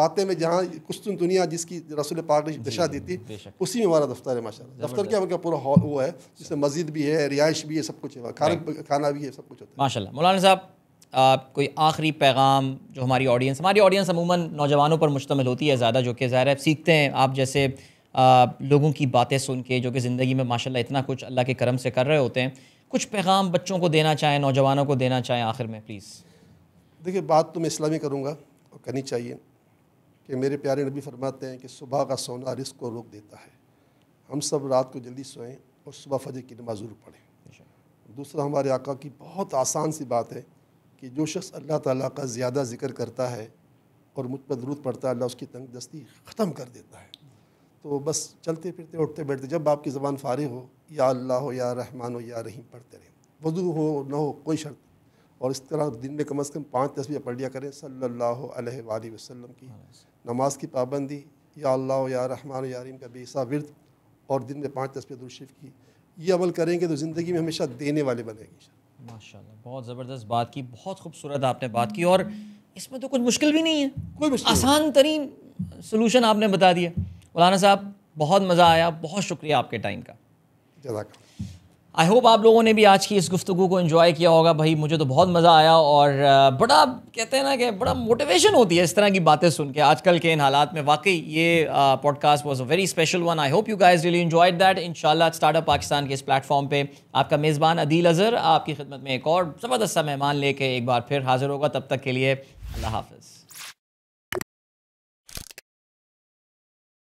फाते में जहाँ कुछ दुनिया जिसकी रसूल पाक ने दिशा दी थी, उसी में हमारा दफ्तर है माशाल्लाह। दफ्तर क्या उनका पूरा हॉल वो है जिसमें मस्जिद भी है, रिहाइश भी है, सब कुछ है, खाना भी है, सब कुछ होता है माशाल्लाह। मौलाना साहब आप कोई आखिरी पैगाम जो हमारी ऑडियंस अमूमन नौजवानों पर मुश्तमिल होती है ज़्यादा, जो कि ज़ाहिर है सीखते हैं आप जैसे लोगों की बातें सुन के जो कि ज़िंदगी में माशाल्लाह इतना कुछ अल्लाह के करम से कर रहे होते हैं, कुछ पैगाम बच्चों को देना चाहें, नौजवानों को देना चाहें आखिर में प्लीज़। देखिए, बात तो मैं इस्लामी करूँगा और करनी चाहिए कि मेरे प्यारे नबी फरमाते हैं कि सुबह का सोना रिस्क को रोक देता है। हम सब रात को जल्दी सोएं और सुबह फजर की नमाज़ ज़रूर पढ़ें। दूसरा, हमारे आका की बहुत आसान सी बात है कि जो शख्स अल्लाह ताला का ज़्यादा जिक्र करता है और मुझ पर दुरूद पढ़ता है, अल्लाह उसकी तंग दस्ती ख़त्म कर देता है। तो बस चलते फिरते, उठते बैठते, जब आपकी ज़बान फारिग हो, या अल्लाह हो, या रहमान हो, या रहीम पढ़ते रहें, वज़ू हो ना हो कोई शर्त। और इस तरह दिन में कम से कम 5 तस्बीह पढ़ लिया करें सल्लल्लाहु अलैहि वाली वसल्लम की। नमाज़ की पाबंदी, या अल्लाह हो, या रहमान हो, या रहीम का बेसा विरद और दिन में 5 तस्बीह दुरूद-ए-शरीफ की, ये अमल करेंगे तो ज़िंदगी में हमेशा देने वाले बनेंगे। माशाल्लाह, बहुत ज़बरदस्त बात की, बहुत खूबसूरत आपने बात की और इसमें तो कुछ मुश्किल भी नहीं है, कोई आसान तरीन सलूशन आपने बता दिया। मौलाना साहब बहुत मज़ा आया, बहुत शुक्रिया आपके टाइम का। जज़ाकल्लाह। आई होप आप लोगों ने भी आज की इस गुफ्तगू को एंजॉय किया होगा। भाई मुझे तो बहुत मज़ा आया और बड़ा, कहते हैं ना कि बड़ा मोटिवेशन होती है इस तरह की बातें सुन के आजकल के इन हालात में। वाकई ये podcast was a very special one. I hope you guys really enjoyed that. इंशाल्लाह स्टार्टअप पाकिस्तान के इस प्लेटफॉर्म पे आपका मेज़बान अदील अज़हर आपकी खिदमत में एक और ज़बरदस्त सा मेहमान लेके एक बार फिर हाज़िर होगा। तब तक के लिए अल्लाह हाफ़िज़।